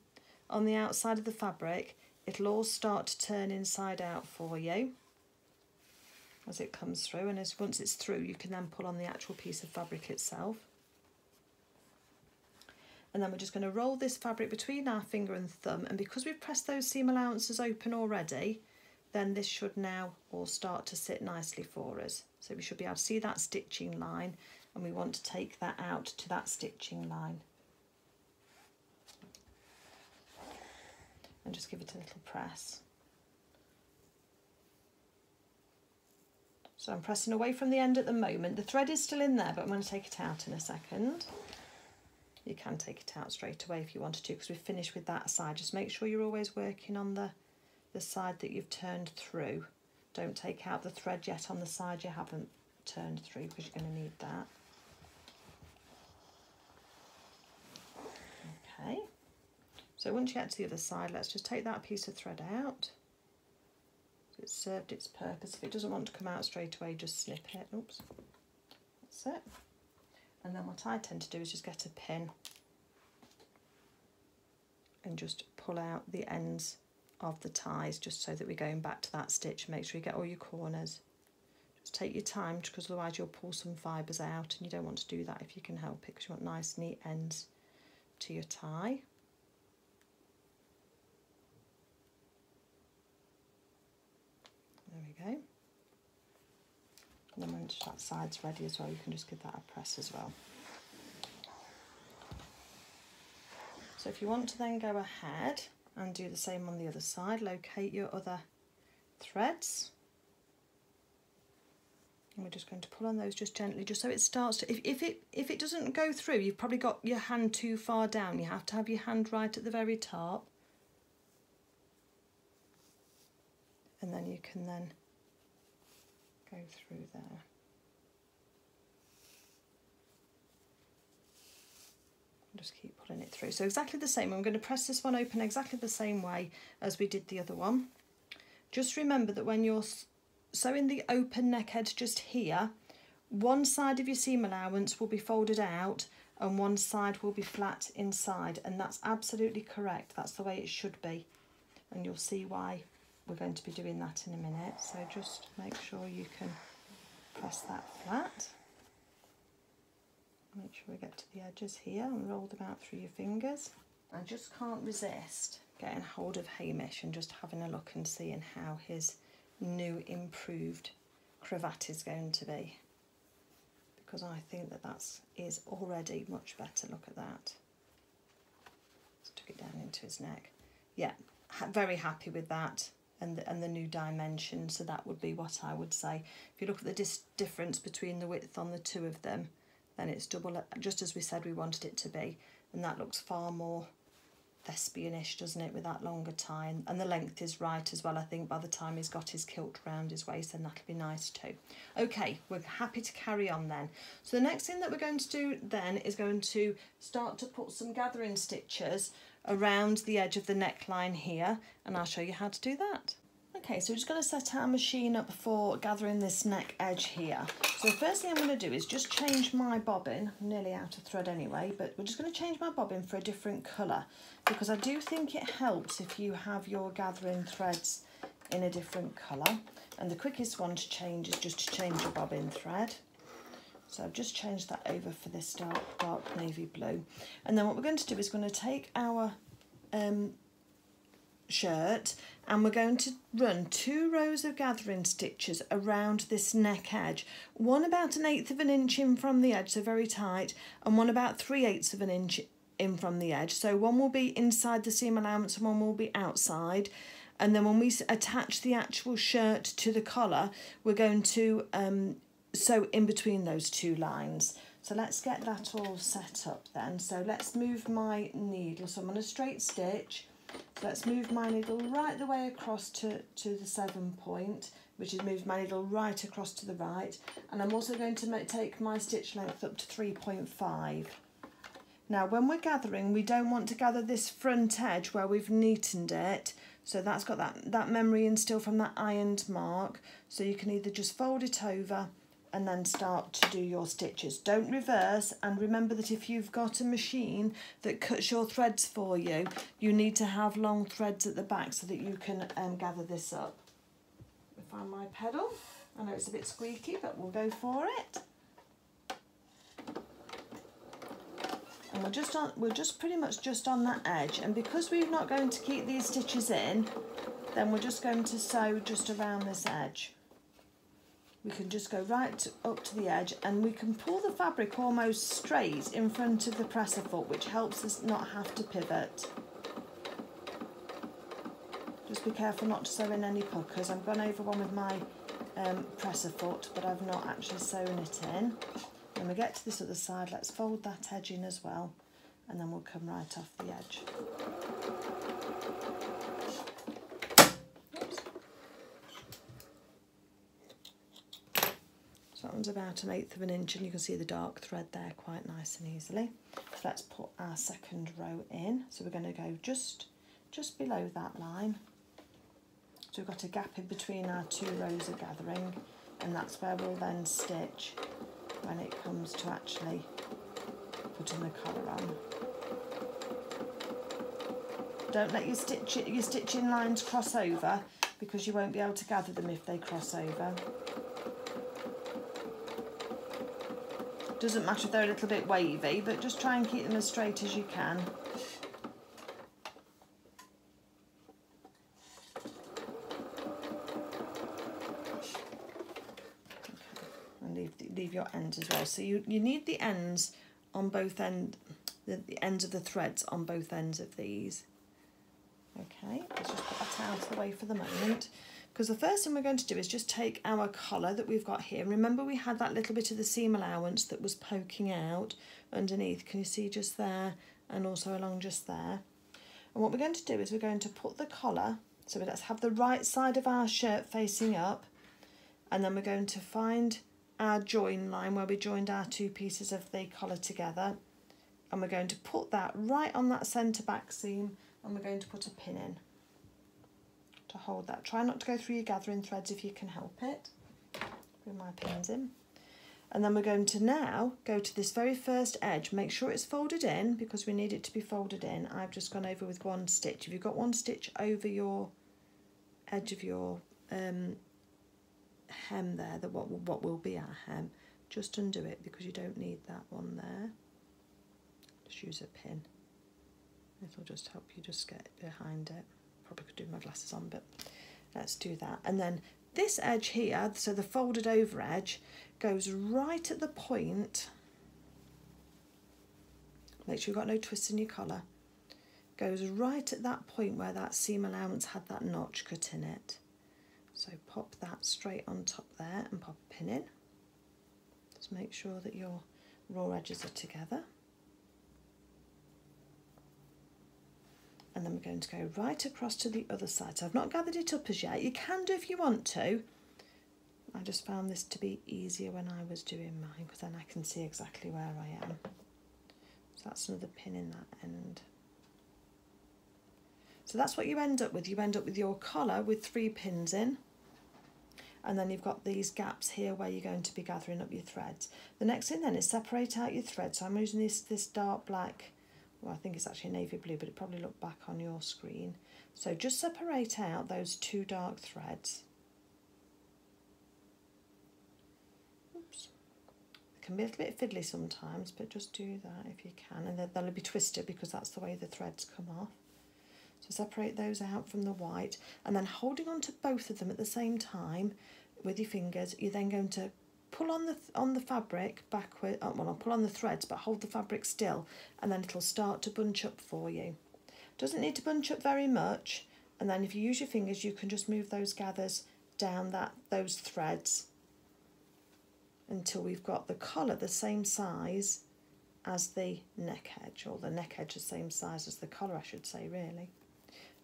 on the outside of the fabric, it'll all start to turn inside out for you as it comes through, and as once it's through you can then pull on the actual piece of fabric itself. And then we're just going to roll this fabric between our finger and thumb, and because we've pressed those seam allowances open already, then this should now all start to sit nicely for us. So we should be able to see that stitching line, and we want to take that out to that stitching line. And just give it a little press. So I'm pressing away from the end at the moment. The thread is still in there, but I'm going to take it out in a second. You can take it out straight away if you wanted to, because we've finished with that side. Just make sure you're always working on the side that you've turned through. Don't take out the thread yet on the side you haven't turned through, because you're going to need that. Okay, so once you get to the other side, let's just take that piece of thread out. It's served its purpose. If it doesn't want to come out straight away, just snip it. Oops, that's it. And then what I tend to do is just get a pin and just pull out the ends of the ties, just so that we're going back to that stitch. Make sure you get all your corners. Just take your time, because otherwise you'll pull some fibres out, and you don't want to do that if you can help it, because you want nice neat ends to your tie. There we go. And then once that side's ready as well, you can just give that a press as well. So if you want to then go ahead and do the same on the other side, locate your other threads. And we're just going to pull on those just gently, just so it starts to, if it doesn't go through, you've probably got your hand too far down. You have to have your hand right at the very top. And then you can then go through there. Just keep pulling it through. So exactly the same. I'm going to press this one open exactly the same way as we did the other one. Just remember that when you're sewing the open neck edge just here, one side of your seam allowance will be folded out and one side will be flat inside, and that's absolutely correct. That's the way it should be, and you'll see why we're going to be doing that in a minute. So just make sure you can press that flat. Make sure we get to the edges here and roll them out through your fingers. I just can't resist getting hold of Hamish and just having a look and seeing how his new improved cravat is going to be, because I think that is already much better. Look at that. Just took it down into his neck. Yeah, very happy with that. And the new dimension, so that would be what I would say. If you look at the difference between the width on the two of them, then it's double, just as we said we wanted it to be, and that looks far more thespianish, doesn't it, with that longer tie? And the length is right as well, I think, by the time he's got his kilt round his waist, and that'll be nice too. Okay, we're happy to carry on then. So the next thing that we're going to do then is going to start to put some gathering stitches around the edge of the neckline here, and I'll show you how to do that. Okay, so we're just going to set our machine up for gathering this neck edge here. So the first thing I'm going to do is just change my bobbin. I'm nearly out of thread anyway, but we're just going to change my bobbin for a different colour, because I do think it helps if you have your gathering threads in a different colour, and the quickest one to change is just to change your bobbin thread. So I've just changed that over for this dark navy blue. And then what we're going to do is we're going to take our shirt, and we're going to run 2 rows of gathering stitches around this neck edge. One about 1/8 of an inch in from the edge, so very tight, and one about 3/8 of an inch in from the edge. So one will be inside the seam allowance and one will be outside. And then when we attach the actual shirt to the collar, we're going to sew in between those 2 lines. So let's get that all set up then. So let's move my needle. So I'm on a straight stitch. So let's move my needle right the way across to the 7 point, which is move my needle right across to the right. And I'm also going to take my stitch length up to 3.5. Now when we're gathering, we don't want to gather this front edge where we've neatened it, so that's got that memory in still from that ironed mark, so you can either just fold it over and then start to do your stitches. Don't reverse, and remember that if you've got a machine that cuts your threads for you, you need to have long threads at the back so that you can gather this up. If I find my pedal, I know it's a bit squeaky, but we'll go for it. And we're just pretty much just on that edge, and because we're not going to keep these stitches in, then we're just going to sew just around this edge. We can just go right up to the edge, and we can pull the fabric almost straight in front of the presser foot, which helps us not have to pivot. Just be careful not to sew in any puckers. I've gone over one with my presser foot, but I've not actually sewn it in. When we get to this other side, let's fold that edge in as well, and then we'll come right off the edge. Oops. So that one's about 1/8 of an inch, and you can see the dark thread there quite nice and easily. So let's put our second row in. So we're going to go just below that line. So we've got a gap in between our two rows of gathering, and that's where we'll then stitch when it comes to actually putting the collar on. Don't let your stitching lines cross over, because you won't be able to gather them if they cross over. Doesn't matter if they're a little bit wavy, but just try and keep them as straight as you can. Leave your ends as well, so you need the ends on both the ends of the threads on both ends of these. Okay, let's just put that out of the way for the moment, because the first thing we're going to do is just take our collar that we've got here. Remember, we had that little bit of the seam allowance that was poking out underneath. Can you see just there, and also along just there? And what we're going to do is we're going to put the collar, so let's have the right side of our shirt facing up, and then we're going to find our join line where we joined our two pieces of the collar together, and we're going to put that right on that centre back seam, and we're going to put a pin in to hold that. Try not to go through your gathering threads if you can help it. Put my pins in, and then we're going to now go to this very first edge. Make sure it's folded in, because we need it to be folded in. I've just gone over with one stitch. If you've got one stitch over your edge of your hem there, that what will be our hem, just undo it, because you don't need that one there. Just use a pin, it'll just help you just get behind it. Probably could do my glasses on, but let's do that. And then this edge here, so the folded over edge, goes right at the point. Make sure you've got no twists in your collar. Goes right at that point where that seam allowance had that notch cut in it. So pop that straight on top there and pop a pin in. Just make sure that your raw edges are together. And then we're going to go right across to the other side. So I've not gathered it up as yet. You can do if you want to. I just found this to be easier when I was doing mine, because then I can see exactly where I am. So that's another pin in that end. So that's what you end up with. You end up with your collar with 3 pins in. And then you've got these gaps here where you're going to be gathering up your threads. The next thing then is separate out your threads. So I'm using this dark black, well, I think it's actually navy blue, but it probably looked back on your screen. So just separate out those 2 dark threads. Oops. It can be a little bit fiddly sometimes, but just do that if you can. And they'll be twisted, because that's the way the threads come off. So separate those out from the white, and then holding on to both of them at the same time with your fingers, you're then going to pull on the fabric backward. Well, I'll pull on the threads, but hold the fabric still, and then it'll start to bunch up for you. Doesn't need to bunch up very much, and then if you use your fingers, you can just move those gathers down those threads until we've got the collar the same size as the neck edge, or the neck edge the same size as the collar, I should say, really.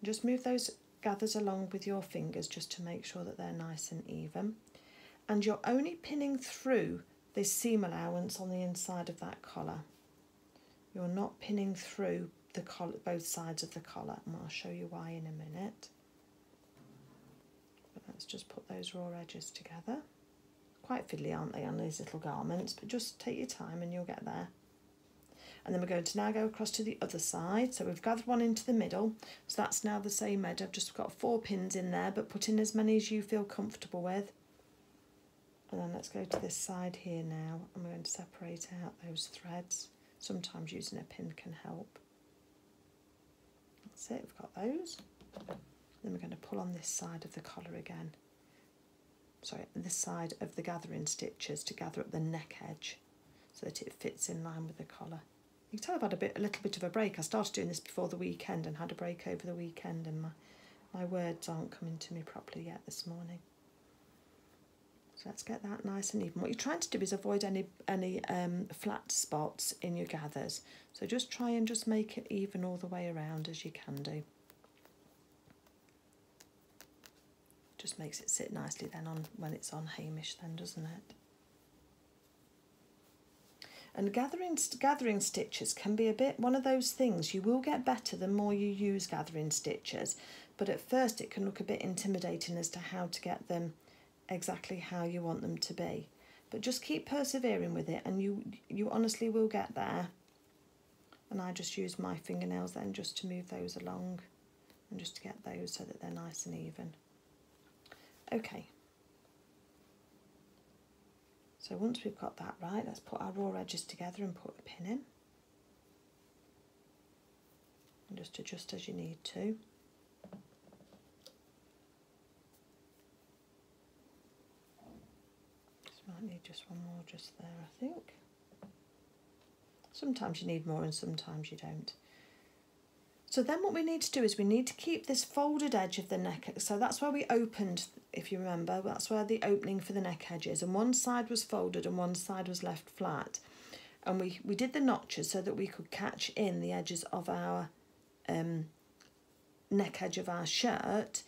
Just move those gathers along with your fingers just to make sure that they're nice and even, and you're only pinning through this seam allowance on the inside of that collar. You're not pinning through the collar, both sides of the collar, and I'll show you why in a minute. But let's just put those raw edges together. Quite fiddly, aren't they, on these little garments, but just take your time and you'll get there. And then we're going to now go across to the other side. So we've gathered one into the middle, so that's now the same edge. I've just got 4 pins in there, but put in as many as you feel comfortable with. And then let's go to this side here now, and we're going to separate out those threads. Sometimes using a pin can help. That's it, we've got those. Then we're going to pull on this side of the collar again. Sorry, this side of the gathering stitches to gather up the neck edge so that it fits in line with the collar. You can tell I've had a little bit of a break. I started doing this before the weekend and had a break over the weekend, and my words aren't coming to me properly yet this morning. So let's get that nice and even. What you're trying to do is avoid any flat spots in your gathers. So just try and just make it even all the way around as you can do. Just makes it sit nicely then on when it's on Hamish then, doesn't it? And gathering stitches can be a bit one of those things. You will get better the more you use gathering stitches, but at first it can look a bit intimidating as to how to get them exactly how you want them to be. But just keep persevering with it and you honestly will get there. And I just use my fingernails then just to move those along and just to get those so that they're nice and even. Okay. So once we've got that right, let's put our raw edges together and put a pin in. And just adjust as you need to. Just might need just one more just there, I think. Sometimes you need more and sometimes you don't. So then what we need to do is we need to keep this folded edge of the neck. So that's where we opened, if you remember, that's where the opening for the neck edge is. And one side was folded and one side was left flat. And we did the notches so that we could catch in the edges of our neck edge of our shirt.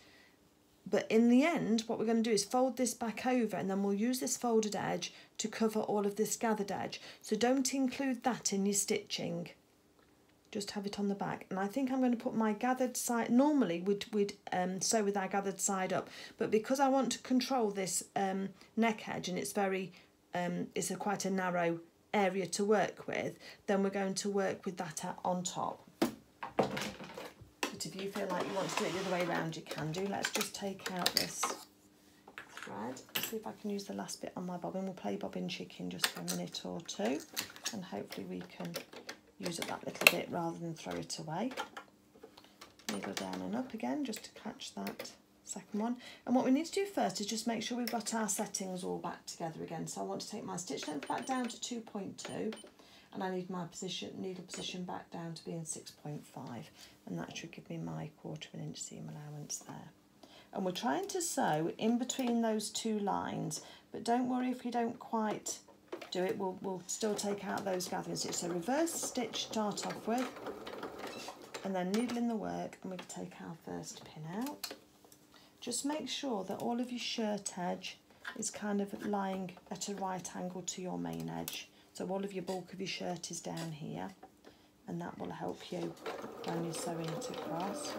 But in the end, what we're going to do is fold this back over, and then we'll use this folded edge to cover all of this gathered edge. So don't include that in your stitching. Just have it on the back. And I think I'm going to put my gathered side, normally we'd sew with our gathered side up, but because I want to control this neck edge and it's very, it's quite a narrow area to work with, then we're going to work with that out on top. But if you feel like you want to do it the other way around, you can do. Let's just take out this thread. See if I can use the last bit on my bobbin. We'll play bobbin chicken just for a minute or two, and hopefully we can use up that little bit rather than throw it away. Needle down and up again just to catch that second one. And what we need to do first is just make sure we've got our settings all back together again. So I want to take my stitch length back down to 2.2, and I need my needle position back down to being 6.5, and that should give me my 1/4 inch seam allowance there. And we're trying to sew in between those two lines, but don't worry if you don't quite do it, we'll still take out those gathering stitches. So reverse stitch, start off with, and then needle in the work, and we can take our first pin out. Just make sure that all of your shirt edge is kind of lying at a right angle to your main edge. So all of your bulk of your shirt is down here, and that will help you when you're sewing it across.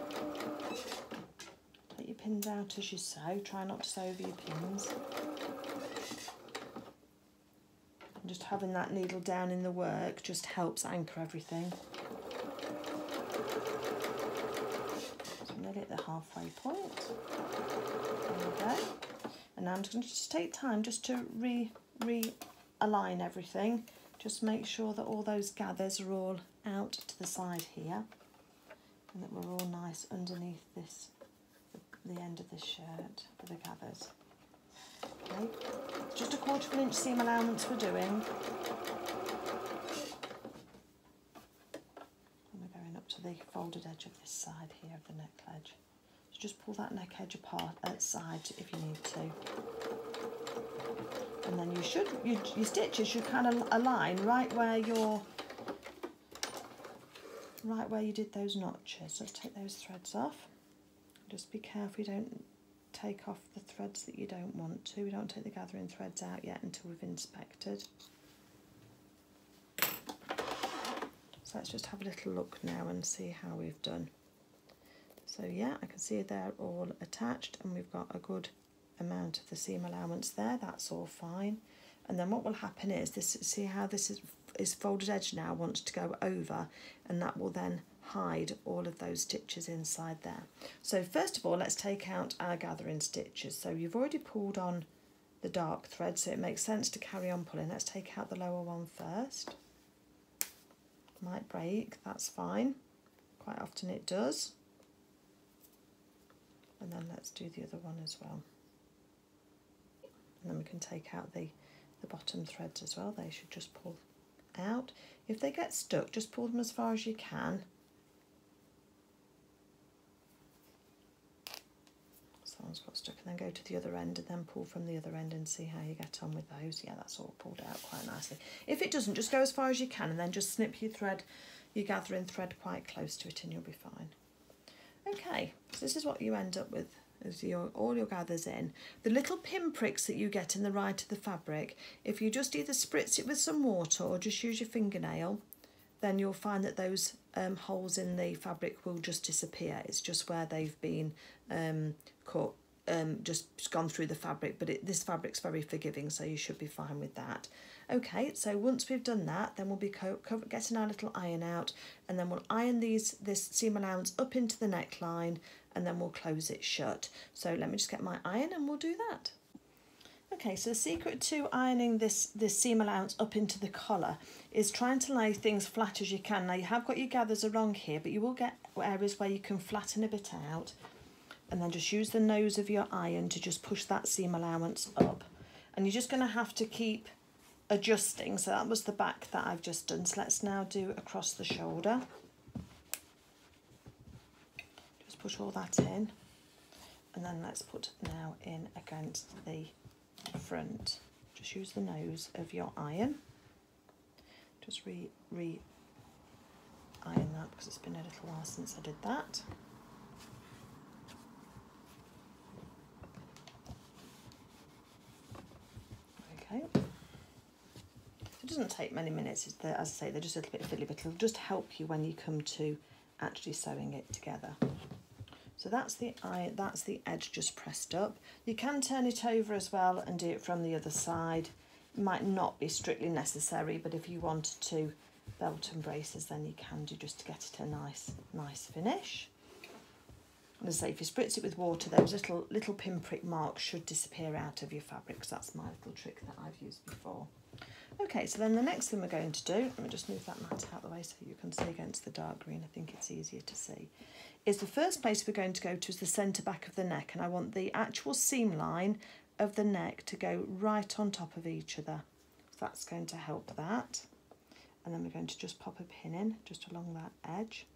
Take your pins out as you sew, try not to sew over your pins. Just having that needle down in the work just helps anchor everything. So I'm nearly at the halfway point. There we go. And now I'm just going to just take time just to realign everything. Just make sure that all those gathers are all out to the side here, and that we're all nice underneath this, the end of this shirt for the gathers. Okay. Just a 1/4 inch seam allowance we're doing. And we're going up to the folded edge of this side here of the neck edge. So just pull that neck edge apart outside if you need to. And then you should, your stitches should kind of align right where you did those notches. Let's take those threads off. Just be careful you don't take off the threads that you don't want to. We don't take the gathering threads out yet until we've inspected. So let's just have a little look now and see how we've done. So yeah, I can see they're all attached and we've got a good amount of the seam allowance there. That's all fine. And then what will happen is this, see how this is folded edge now wants to go over, and that will then hide all of those stitches inside there. So first of all, let's take out our gathering stitches. So you've already pulled on the dark thread, so it makes sense to carry on pulling. Let's take out the lower one first. Might break, that's fine. Quite often it does. And then let's do the other one as well. And then we can take out the bottom threads as well. They should just pull out. If they get stuck, just pull them as far as you can. Someone's got stuck, and then go to the other end and then pull from the other end and see how you get on with those. Yeah, that's all pulled out quite nicely. If it doesn't, just go as far as you can and then just snip your thread, your gathering thread quite close to it, and you'll be fine. Okay, so this is what you end up with as all your gathers in. The little pin pricks that you get in the right of the fabric, if you just either spritz it with some water or just use your fingernail, then you'll find that those holes in the fabric will just disappear. It's just where they've been cut, just gone through the fabric, but this fabric's very forgiving, so you should be fine with that. Okay, so once we've done that, then we'll be getting our little iron out, and then we'll iron this seam allowance up into the neckline, and then we'll close it shut. So let me just get my iron and we'll do that. Okay, so the secret to ironing this seam allowance up into the collar is trying to lay things flat as you can. Now you have got your gathers along here, but you will get areas where you can flatten a bit out, and then just use the nose of your iron to just push that seam allowance up. And you're just going to have to keep adjusting. So that was the back that I've just done. So let's now do across the shoulder. Just push all that in, and then let's put now in against the front. Just use the nose of your iron. Just re-iron that, because it's been a little while since I did that. Okay, so it doesn't take many minutes. As I say, they're just a little bit fiddly, but it'll just help you when you come to actually sewing it together. So that's the edge just pressed up. You can turn it over as well and do it from the other side. It might not be strictly necessary, but if you wanted to belt and braces, then you can do, just to get it a nice finish. And as I say, if you spritz it with water, those little pinprick marks should disappear out of your fabric, because that's my little trick that I've used before. Okay, so then the next thing we're going to do, let me just move that mat out of the way so you can see against the dark green, I think it's easier to see, is the first place we're going to go to is the centre back of the neck, and I want the actual seam line of the neck to go right on top of each other. So that's going to help that. And then we're going to just pop a pin in just along that edge.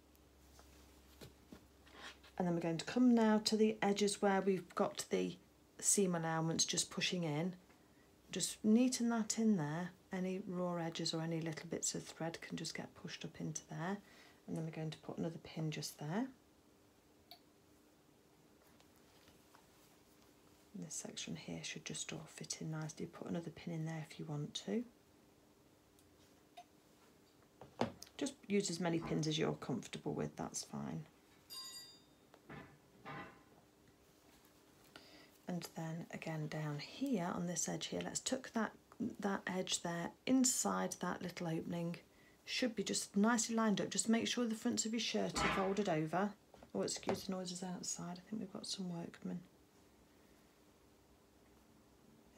And then we're going to come now to the edges where we've got the seam allowance just pushing in. Just neaten that in there. Any raw edges or any little bits of thread can just get pushed up into there. And then we're going to put another pin just there. And this section here should just all fit in nicely. Put another pin in there if you want to. Just use as many pins as you're comfortable with, that's fine. And then again down here on this edge here, let's tuck that edge there inside that little opening. Should be just nicely lined up. Just make sure the fronts of your shirt are folded over. Oh, excuse the noises outside. I think we've got some workmen.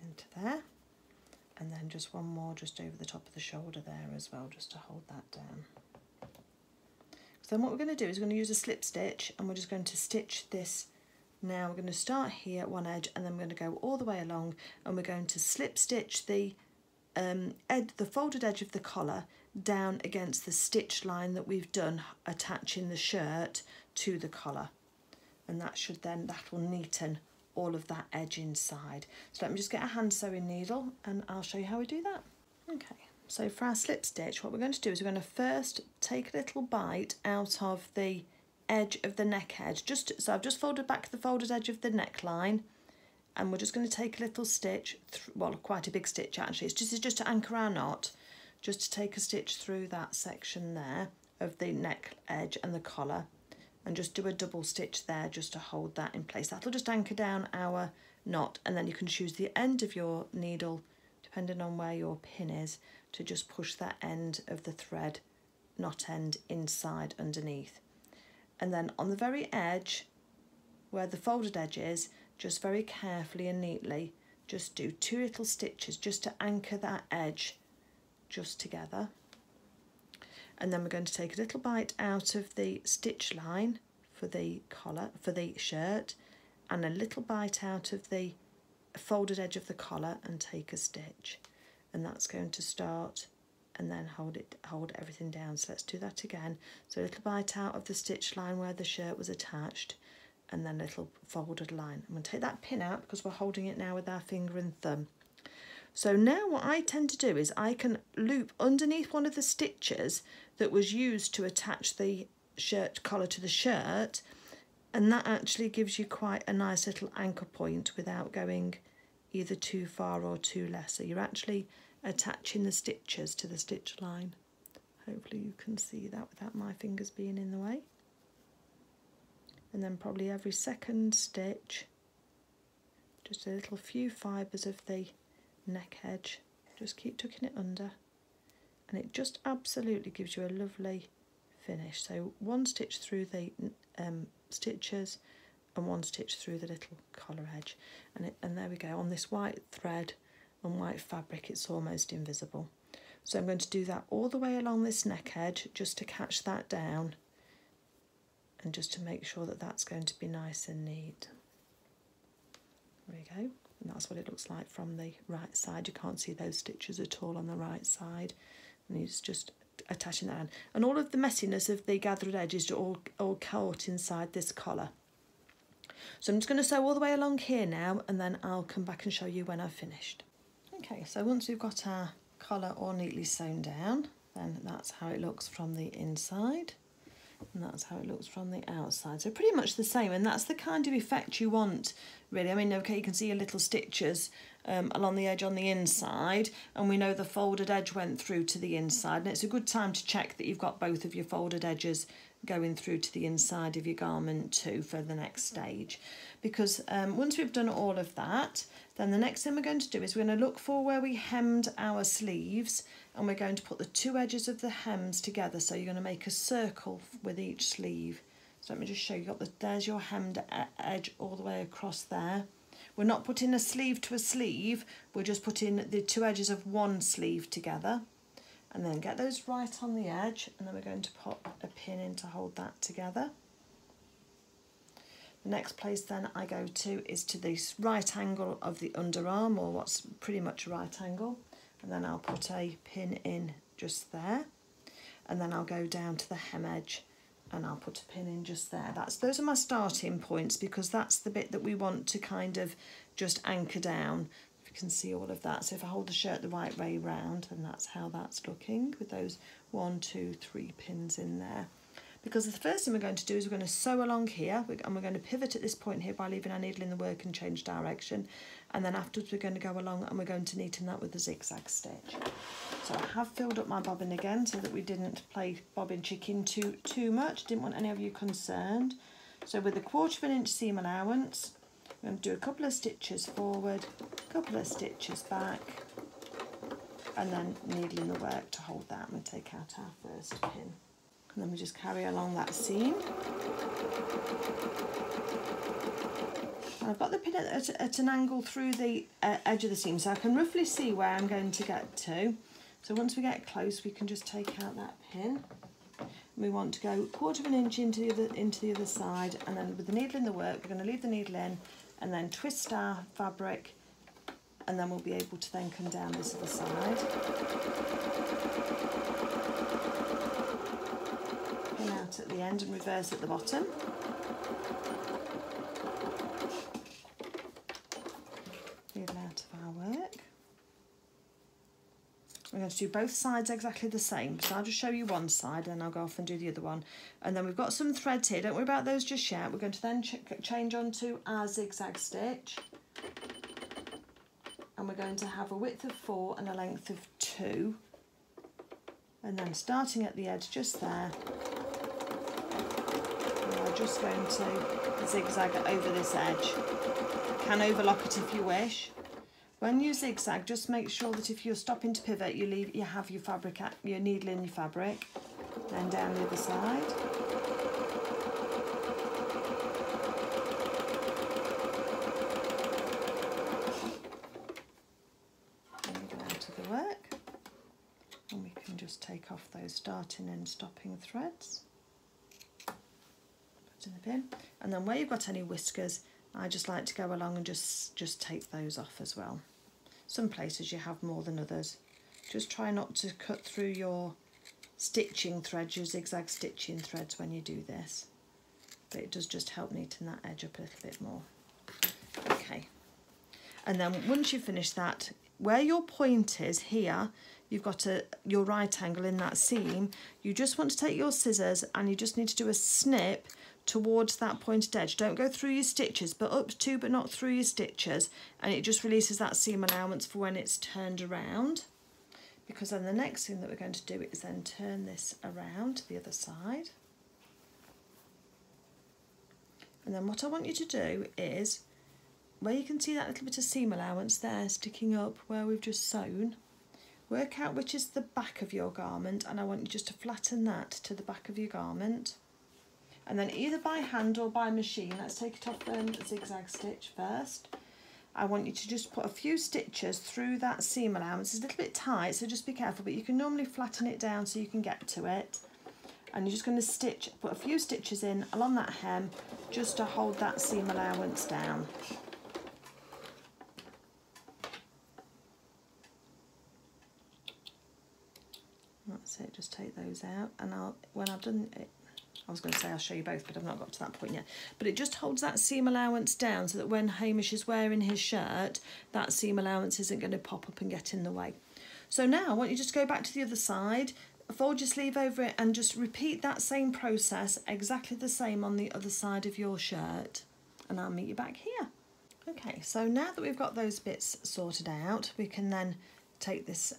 Into there. And then just one more just over the top of the shoulder there as well, just to hold that down. So then what we're going to do is we're going to use a slip stitch, and we're just going to stitch this. Now we're going to start here at one edge, and then we're going to go all the way along, and we're going to slip stitch the folded edge of the collar down against the stitch line that we've done attaching the shirt to the collar, and that will neaten all of that edge inside. So let me just get a hand sewing needle and I'll show you how we do that. Okay, so for our slip stitch, what we're going to do is we're going to first take a little bite out of the edge of the neck edge, so I've just folded back the folded edge of the neckline, and we're just going to take a little stitch, well, quite a big stitch actually, it's just to anchor our knot, just to take a stitch through that section there of the neck edge and the collar, and just do a double stitch there just to hold that in place. That'll just anchor down our knot, and then you can choose the end of your needle depending on where your pin is to just push that end of the thread knot end inside underneath. And then on the very edge where the folded edge is, just very carefully and neatly just do two little stitches just to anchor that edge just together. And then we're going to take a little bite out of the stitch line for the collar, for the shirt, and a little bite out of the folded edge of the collar and take a stitch. And that's going to start and then hold everything down. So let's do that again. So a little bite out of the stitch line where the shirt was attached, and then a little folded line. I'm going to take that pin out because we're holding it now with our finger and thumb. So now what I tend to do is I can loop underneath one of the stitches that was used to attach the shirt collar to the shirt, and that actually gives you quite a nice little anchor point without going either too far or too less. So you're actually attaching the stitches to the stitch line. Hopefully you can see that without my fingers being in the way. And then probably every second stitch, just a little few fibres of the neck edge, just keep tucking it under, and it just absolutely gives you a lovely finish. So one stitch through the stitches and one stitch through the little collar edge, and there we go. On this white thread and white fabric, it's almost invisible. So I'm going to do that all the way along this neck edge just to catch that down, and just to make sure that that's going to be nice and neat. There we go, and that's what it looks like from the right side. You can't see those stitches at all on the right side, and it's just attaching that on. And all of the messiness of the gathered edges are all caught inside this collar. So I'm just going to sew all the way along here now, and then I'll come back and show you when I've finished. Okay, so once we've got our collar all neatly sewn down, then that's how it looks from the inside. And that's how it looks from the outside. So pretty much the same, and that's the kind of effect you want, really. I mean, okay, you can see your little stitches along the edge on the inside, and we know the folded edge went through to the inside, and it's a good time to check that you've got both of your folded edges going through to the inside of your garment too for the next stage. Because once we've done all of that, then the next thing we're going to do is we're going to look for where we hemmed our sleeves, and we're going to put the two edges of the hems together. So you're going to make a circle with each sleeve. So let me just show you. There's your hemmed edge all the way across there. We're not putting a sleeve to a sleeve, we're just putting the two edges of one sleeve together. And then get those right on the edge, and then we're going to pop a pin in to hold that together. The next place then I go to is to the right angle of the underarm, or what's pretty much a right angle, and then I'll put a pin in just there, and then I'll go down to the hem edge and I'll put a pin in just there. Those are my starting points, because that's the bit that we want to kind of just anchor down. Can see all of that. So if I hold the shirt the right way round, then that's how that's looking with those 1, 2, 3 pins in there. Because the first thing we're going to do is we're going to sew along here, and we're going to pivot at this point here by leaving our needle in the work and change direction, and then afterwards we're going to go along and we're going to neaten that with a zigzag stitch. So I have filled up my bobbin again so that we didn't play bobbin chicken too much. Didn't want any of you concerned. So with a 1/4 inch seam allowance, I'm going to do a couple of stitches forward, a couple of stitches back, and then needling the work to hold that. I'm going to take out our first pin, and then we just carry along that seam. And I've got the pin at an angle through the edge of the seam, so I can roughly see where I'm going to get to. So once we get close, we can just take out that pin. We want to go 1/4 inch into the other side, and then with the needle in the work, we're going to leave the needle in and then twist our fabric, and then we'll be able to then come down this other side. Pin out at the end and reverse at the bottom. Needle out of our work. We're going to do both sides exactly the same. So I'll just show you one side, then I'll go off and do the other one. And then we've got some threads here. Don't worry about those just yet. We're going to then change onto our zigzag stitch. And we're going to have a width of 4 and a length of 2. and then starting at the edge just there, I'm just going to zigzag over this edge. You can overlock it if you wish. When you zigzag, just make sure that if you're stopping to pivot, you have your fabric, your needle in your fabric. Then down the other side. Take off those starting and stopping threads, put in the bin, and then where you've got any whiskers, I just like to go along and just take those off as well. Some places you have more than others. Just try not to cut through your stitching threads, your zigzag stitching threads when you do this, but it does just help neaten that edge up a little bit more. Okay, and then once you finish that, where your point is here, you've got your right angle in that seam, you just want to take your scissors and you just need to do a snip towards that pointed edge. Don't go through your stitches, but up to but not through your stitches, and it just releases that seam allowance for when it's turned around, because then the next thing that we're going to do is then turn this around to the other side. And then what I want you to do is, where you can see that little bit of seam allowance there sticking up where we've just sewn, work out which is the back of your garment, and I want you just to flatten that to the back of your garment. And then either by hand or by machine, let's take it off the zigzag stitch first. I want you to just put a few stitches through that seam allowance. It's a little bit tight, so just be careful, but you can normally flatten it down so you can get to it. And you're just going to stitch, put a few stitches in along that hem just to hold that seam allowance down. That's it, just take those out, and when I've done it, I was going to say I'll show you both, but I've not got to that point yet. But it just holds that seam allowance down so that when Hamish is wearing his shirt, that seam allowance isn't going to pop up and get in the way. So now I want you just to go back to the other side, fold your sleeve over it, and just repeat that same process, exactly the same on the other side of your shirt, and I'll meet you back here. Okay, so now that we've got those bits sorted out, we can then take this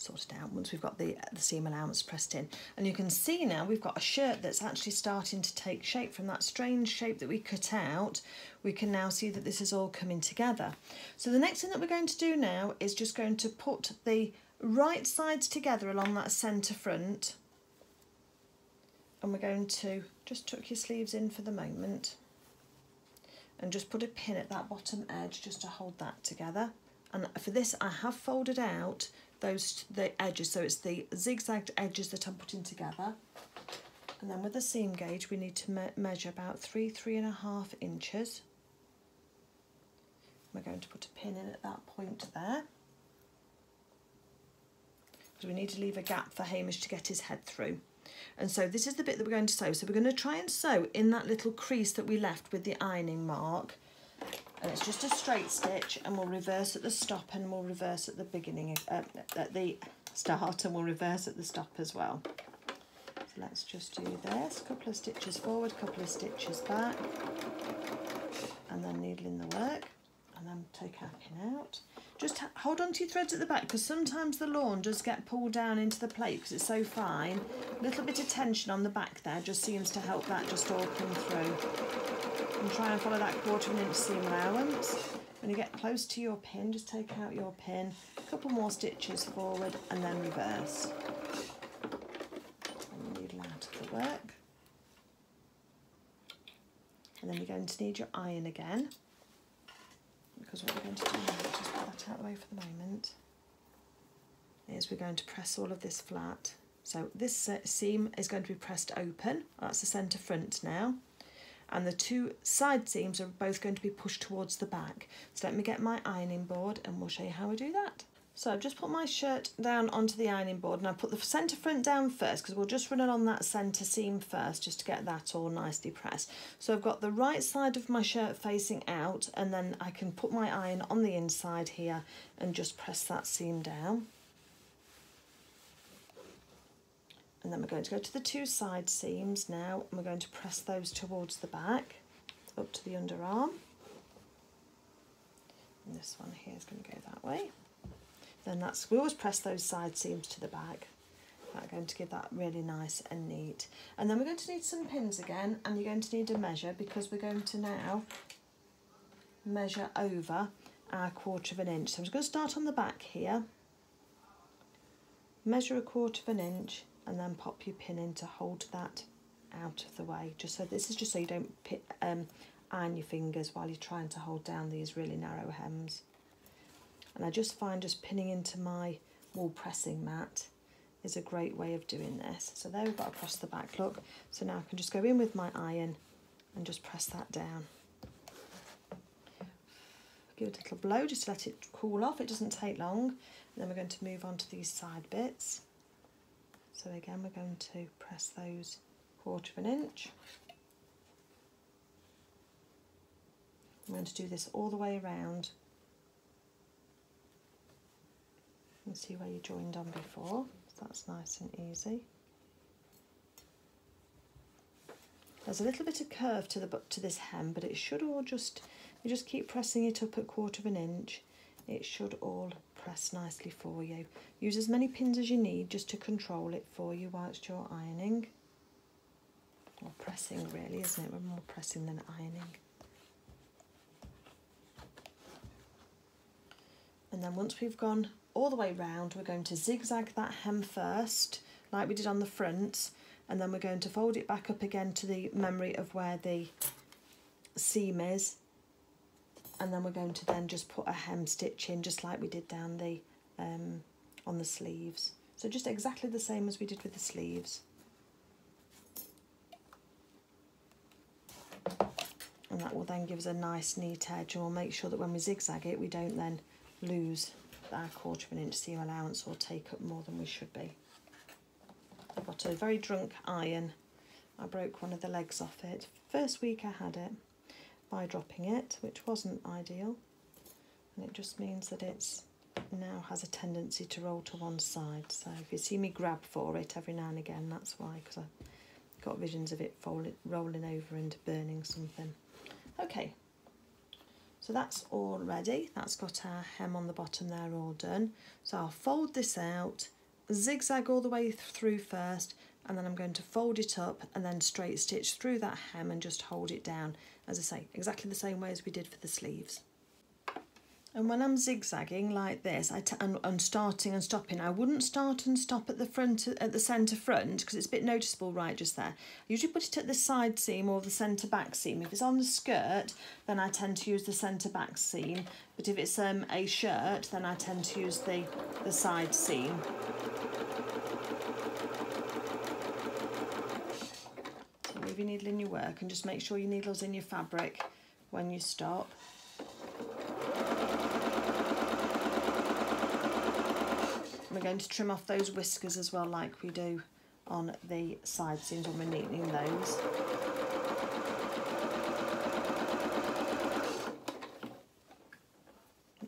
sorted out once we've got the seam allowance pressed in, and you can see now we've got a shirt that's actually starting to take shape from that strange shape that we cut out. We can now see that this is all coming together. So the next thing that we're going to do now is just going to put the right sides together along that centre front, and we're going to just tuck your sleeves in for the moment and just put a pin at that bottom edge just to hold that together. And for this I have folded out the edges, so it's the zigzagged edges that I'm putting together. And then with the seam gauge we need to measure about 3–3.5 inches. We're going to put a pin in at that point there, because we need to leave a gap for Hamish to get his head through. And so this is the bit that we're going to sew. So we're going to try and sew in that little crease that we left with the ironing mark. And it's just a straight stitch, and we'll reverse at the stop, and we'll reverse at the beginning, at the start, and we'll reverse at the stop as well. So let's just do this, couple of stitches forward, couple of stitches back, and then needling the work, and then take our pin out. Just hold on to your threads at the back, because sometimes the lawn does get pulled down into the plait because it's so fine. A little bit of tension on the back there just seems to help that just all come through. And try and follow that 1/4 inch seam allowance. When you get close to your pin, just take out your pin, a couple more stitches forward, and then reverse. And needle out of the work. And then you're going to need your iron again, because what we're going to do now, just put that out of the way for the moment, is we're going to press all of this flat. So this seam is going to be pressed open. That's the centre front now. And the two side seams are both going to be pushed towards the back. So let me get my ironing board and we'll show you how we do that. So I've just put my shirt down onto the ironing board, and I put the centre front down first because we'll just run it on that centre seam first just to get that all nicely pressed. So I've got the right side of my shirt facing out, and then I can put my iron on the inside here and just press that seam down. And then we're going to go to the two side seams now, and we're going to press those towards the back, up to the underarm. And this one here is going to go that way. Then we always press those side seams to the back. that going to give that really nice and neat. And then we're going to need some pins again, and you're going to need a measure because we're going to now measure over our 1/4 of an inch. So I'm just going to start on the back here, measure 1/4 of an inch, and then pop your pin in to hold that out of the way. Just so this is just so you don't iron your fingers while you're trying to hold down these really narrow hems. And I just find just pinning into my wool pressing mat is a great way of doing this. So there we've got across the back, look. So now I can just go in with my iron and just press that down. Give it a little blow just to let it cool off. It doesn't take long. And then we're going to move on to these side bits. So again, we're going to press those 1/4 of an inch. I'm going to do this all the way around. You can see where you joined on before, so that's nice and easy. There's a little bit of curve to the to this hem, but it should all just, you just keep pressing it up at 1/4 of an inch. It should all press nicely for you. Use as many pins as you need just to control it for you whilst you're ironing. Or pressing really, isn't it? We're more pressing than ironing. And then once we've gone all the way round, we're going to zigzag that hem first like we did on the front, and then we're going to fold it back up again to the memory of where the seam is, and then we're going to then just put a hem stitch in just like we did down the on the sleeves. So just exactly the same as we did with the sleeves, and that will then give us a nice neat edge, and we'll make sure that when we zigzag it we don't then lose our 1/4 of an inch seam allowance or take up more than we should be. I've got a very drunk iron. I broke one of the legs off it first week I had it by dropping it, which wasn't ideal, and it just means that it's now has a tendency to roll to one side. So if you see me grab for it every now and again, that's why, because I've got visions of it rolling over and burning something. Okay, so that's all ready. That's got our hem on the bottom there all done. So I'll fold this out, zigzag all the way through first, and then I'm going to fold it up and then straight stitch through that hem and just hold it down. As I say, exactly the same way as we did for the sleeves. And when I'm zigzagging like this, I'm starting and stopping. I wouldn't start and stop at the front, at the centre front, because it's a bit noticeable right just there. I usually put it at the side seam or the centre back seam. If it's on the skirt, then I tend to use the centre back seam. But if it's a shirt, then I tend to use the side seam. So leave your needle in your work and just make sure your needle's in your fabric when you stop. We're going to trim off those whiskers as well, like we do on the side seams when we're neatening those.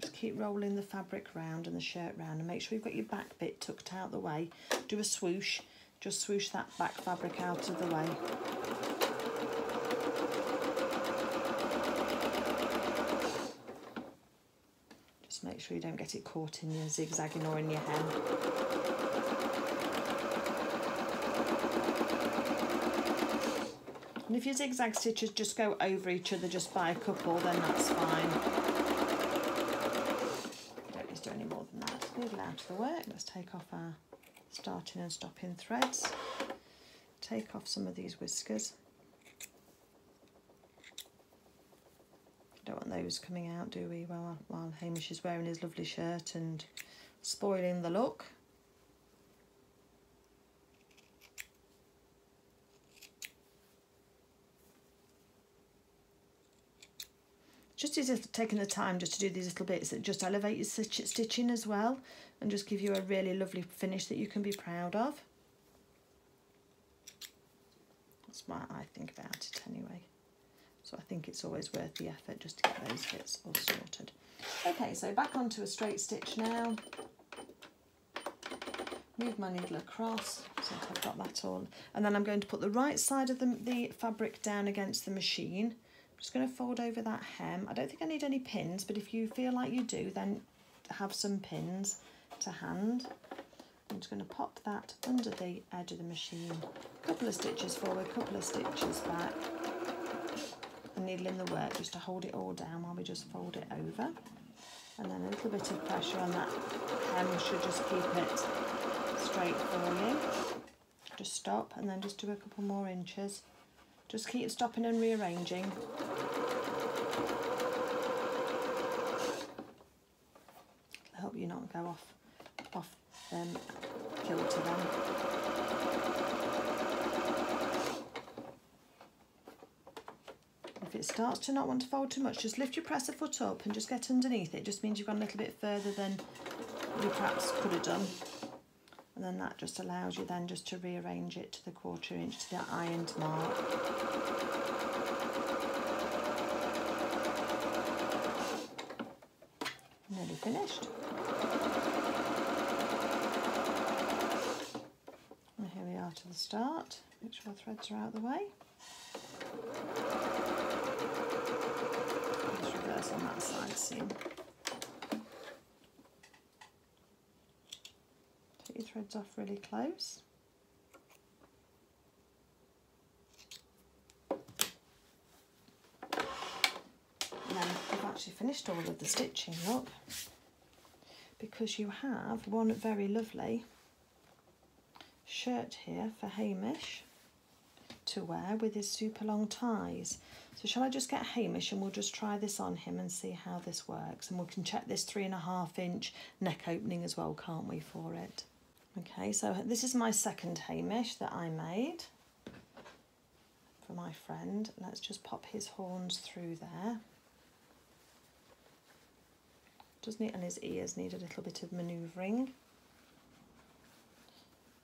Just keep rolling the fabric round and the shirt round, and make sure you've got your back bit tucked out the way. Do a swoosh, just swoosh that back fabric out of the way. Make sure you don't get it caught in your zigzagging or in your hem. And if your zigzag stitches just go over each other just by a couple, then that's fine. You don't need to do any more than that. Needle out of the work. Let's take off our starting and stopping threads. Take off some of these whiskers. Don't want those coming out, do we, while Hamish is wearing his lovely shirt and spoiling the look. Just as if taking the time just to do these little bits that just elevate your stitching as well, and just give you a really lovely finish that you can be proud of. That's what I think about it anyway. So I think it's always worth the effort just to get those bits all sorted. Okay, so back onto a straight stitch now. Move my needle across, so I've got that all. And then I'm going to put the right side of the fabric down against the machine. I'm just going to fold over that hem. I don't think I need any pins, but if you feel like you do, then have some pins to hand. I'm just going to pop that under the edge of the machine, a couple of stitches forward, a couple of stitches back, and needle in the work just to hold it all down while we just fold it over. And then a little bit of pressure on that hem should just keep it straight for you. Just stop and then just do a couple more inches. Just keep stopping and rearranging. It'll help you not go off kilter then. If it starts to not want to fold too much, just lift your presser foot up and just get underneath it. It just means you've gone a little bit further than you perhaps could have done. And then that just allows you then just to rearrange it to the quarter inch, to that ironed mark. Nearly finished. And here we are to the start. Make sure our threads are out of the way. Just reverse on that side seam. Threads off really close. Now I've actually finished all of the stitching up because you have one very lovely shirt here for Hamish to wear with his super long ties. So shall I just get Hamish and we'll just try this on him and see how this works, and we can check this 3.5 inch neck opening as well, can't we, for it? Okay, so this is my second Hamish that I made for my friend. Let's just pop his horns through there. And his ears need a little bit of manoeuvring.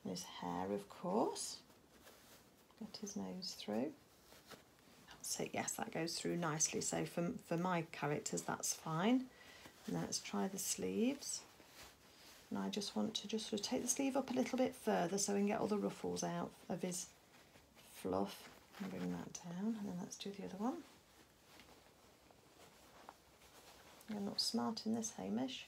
And his hair, of course. Get his nose through. So yes, that goes through nicely. So for my characters, that's fine. And let's try the sleeves. And I just want to just sort of take the sleeve up a little bit further so we can get all the ruffles out of his fluff, and bring that down. And then let's do the other one. You're not smart in this, Hamish.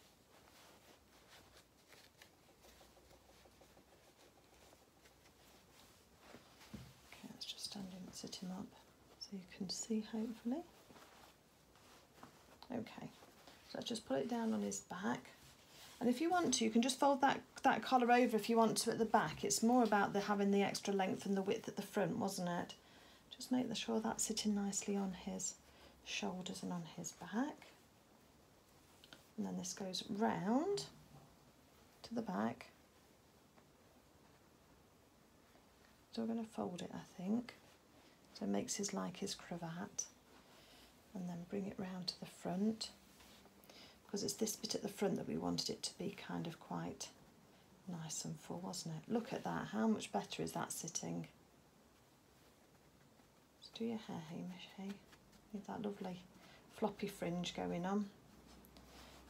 Okay, let's just stand him and sit him up so you can see, hopefully. Okay, so let's just put it down on his back. And if you want to, you can just fold that collar over if you want to at the back. It's more about having the extra length and the width at the front, wasn't it? Just make sure that's sitting nicely on his shoulders and on his back. And then this goes round to the back. So we're going to fold it, I think. So it makes his like his cravat. And then bring it round to the front, because it's this bit at the front that we wanted it to be kind of quite nice and full, wasn't it? Look at that, how much better is that sitting? Let's do your hair, Hamish, hey? Need that lovely floppy fringe going on.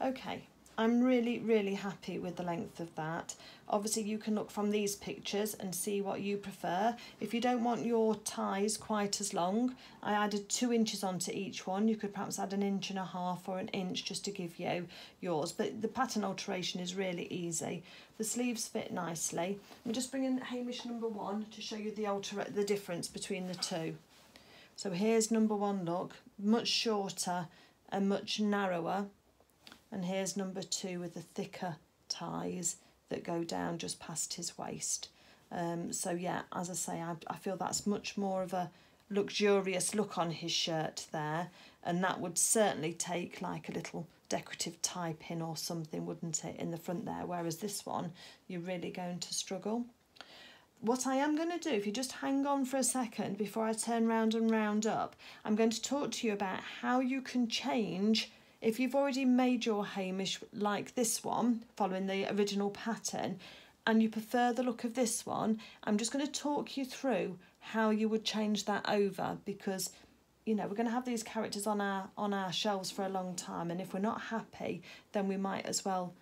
Okay, I'm really, really happy with the length of that. Obviously you can look from these pictures and see what you prefer. If you don't want your ties quite as long, I added 2 inches onto each one. You could perhaps add 1.5 inches or 1 inch just to give you yours, but the pattern alteration is really easy. The sleeves fit nicely. I'm just bringing Hamish number one to show you the difference between the two. So here's number one, look, much shorter and much narrower. And here's number two with the thicker ties that go down just past his waist. So yeah, as I say, I feel that's much more of a luxurious look on his shirt there. And that would certainly take like a little decorative tie pin or something, wouldn't it, in the front there? Whereas this one, you're really going to struggle. What I am going to do, if you just hang on for a second before I turn round and round up, I'm going to talk to you about how you can change. If you've already made your Hamish like this one, following the original pattern, and you prefer the look of this one, I'm just going to talk you through how you would change that over, because, you know, we're going to have these characters on our shelves for a long time, and if we're not happy, then we might as well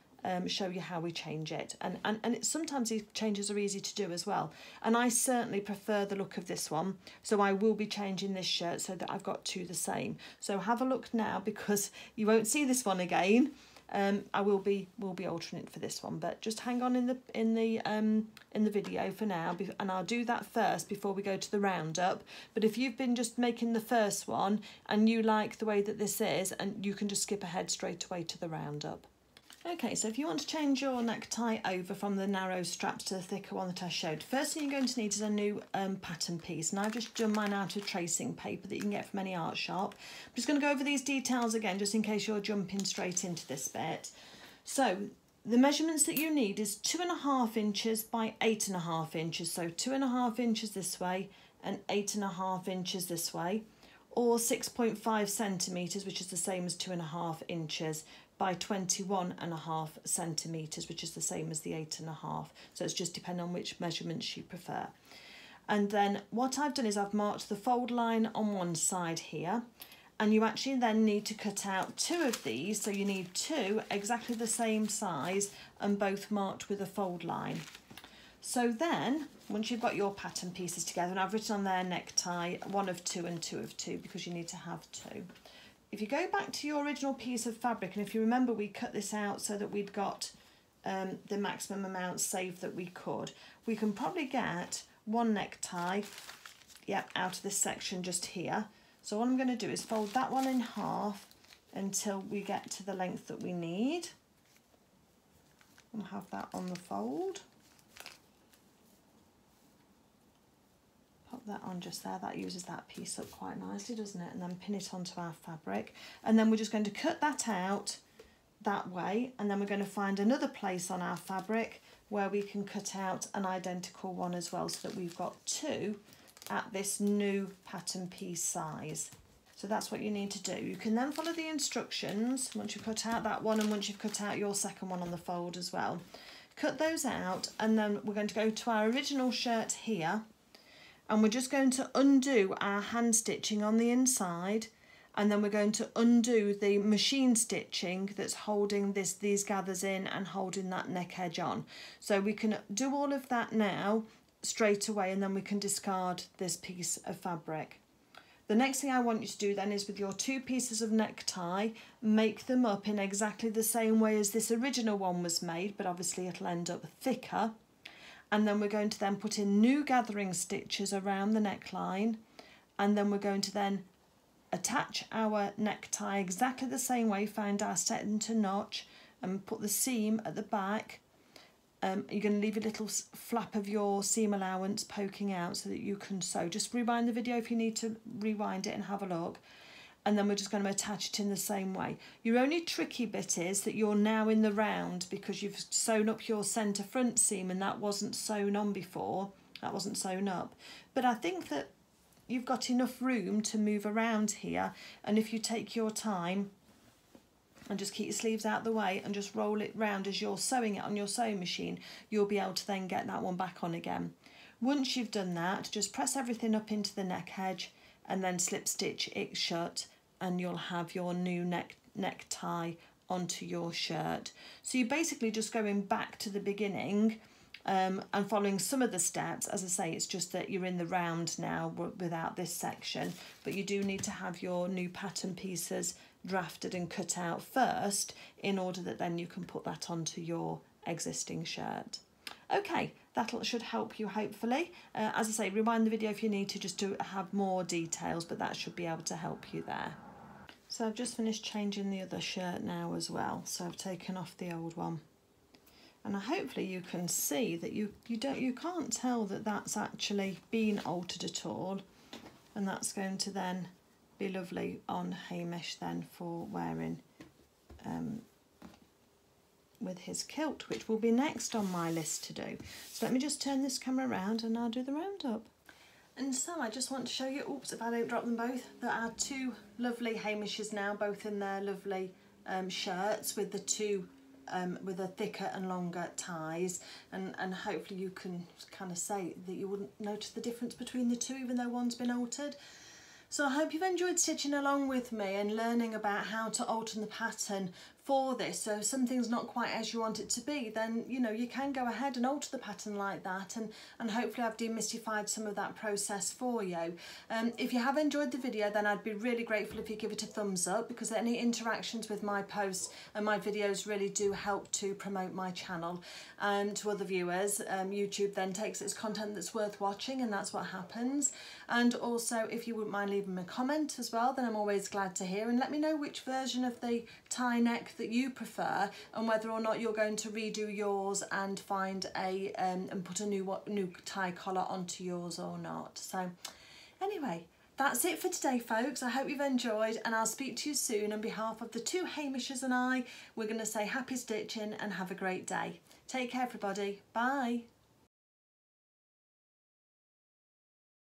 show you how we change it. And sometimes these changes are easy to do as well. And I certainly prefer the look of this one, so I will be changing this shirt so that I've got two the same. So have a look now, because you won't see this one again. I will be altering it for this one, but just hang on in the video for now, and I'll do that first before we go to the roundup. But if you've been just making the first one and you like the way that this is, and you can just skip ahead straight away to the roundup. Okay, so if you want to change your necktie over from the narrow straps to the thicker one that I showed, first thing you're going to need is a new pattern piece, and I've just done mine out of tracing paper that you can get from any art shop. I'm just going to go over these details again, just in case you're jumping straight into this bit. So the measurements that you need is 2.5 inches by 8.5 inches, so 2.5 inches this way and 8.5 inches this way, or 6.5 centimetres, which is the same as 2.5 inches. By 21.5 centimetres, which is the same as the 8.5. So it's just depending on which measurements you prefer. And then what I've done is I've marked the fold line on one side here, and you actually then need to cut out two of these. So you need two exactly the same size and both marked with a fold line. So then once you've got your pattern pieces together, and I've written on their necktie 1 of 2 and 2 of 2 because you need to have two. If you go back to your original piece of fabric, and if you remember, we cut this out so that we'd got the maximum amount saved that we could. We can probably get one necktie out of this section just here. So what I'm going to do is fold that one in half until we get to the length that we need. I'll have that on the fold. That on just there, that uses that piece up quite nicely, doesn't it? And then pin it onto our fabric, and then we're just going to cut that out that way, and then we're going to find another place on our fabric where we can cut out an identical one as well, so that we've got two at this new pattern piece size. So that's what you need to do. You can then follow the instructions once you've cut out that one, and once you've cut out your second one on the fold as well. Cut those out, and then we're going to go to our original shirt here, and we're just going to undo our hand stitching on the inside, and then we're going to undo the machine stitching that's holding these gathers in and holding that neck edge on. So we can do all of that now straight away, and then we can discard this piece of fabric. The next thing I want you to do then is, with your two pieces of necktie, make them up in exactly the same way as this original one was made, but obviously it'll end up thicker. And then we're going to then put in new gathering stitches around the neckline, and then we're going to then attach our necktie exactly the same way. Find our centre notch and put the seam at the back. You're going to leave a little flap of your seam allowance poking out so that you can sew. Just rewind the video if you need to rewind it and have a look. And then we're just going to attach it in the same way. Your only tricky bit is that you're now in the round, because you've sewn up your centre front seam, and that wasn't sewn on before, that wasn't sewn up. But I think that you've got enough room to move around here, and if you take your time and just keep your sleeves out the way and just roll it round as you're sewing it on your sewing machine, you'll be able to then get that one back on again. Once you've done that, just press everything up into the neck edge and then slip stitch it shut, and you'll have your new necktie onto your shirt. So you're basically just going back to the beginning and following some of the steps. As I say, it's just that you're in the round now without this section, but you do need to have your new pattern pieces drafted and cut out first, in order that then you can put that onto your existing shirt. Okay, that should help you hopefully. As I say, rewind the video if you need to, just to have more details, but that should be able to help you there. So I've just finished changing the other shirt now as well, so I've taken off the old one, and hopefully you can see that you can't tell that that's actually been altered at all, and that's going to then be lovely on Hamish then for wearing with his kilt, which will be next on my list to do. So let me just turn this camera around and I'll do the roundup. And so I just want to show you, oops, if I don't drop them both, that our two lovely Hamishes now, both in their lovely shirts with the two with the thicker and longer ties, and hopefully you can kind of say that you wouldn't notice the difference between the two, even though one's been altered. So I hope you've enjoyed stitching along with me and learning about how to alter the pattern for this. So if something's not quite as you want it to be, then you know you can go ahead and alter the pattern like that, and hopefully I've demystified some of that process for you. If you have enjoyed the video, then I'd be really grateful if you give it a thumbs up, because any interactions with my posts and my videos really do help to promote my channel to other viewers. YouTube then takes its content that's worth watching, and that's what happens. And also, if you wouldn't mind leaving me a comment as well, then I'm always glad to hear, and let me know which version of the tie neck that you prefer, and whether or not you're going to redo yours and find a and put a new tie collar onto yours or not. So anyway, that's it for today, folks. I hope you've enjoyed, and I'll speak to you soon. On behalf of the two Hamishes and I, we're going to say happy stitching and have a great day. Take care, everybody. Bye.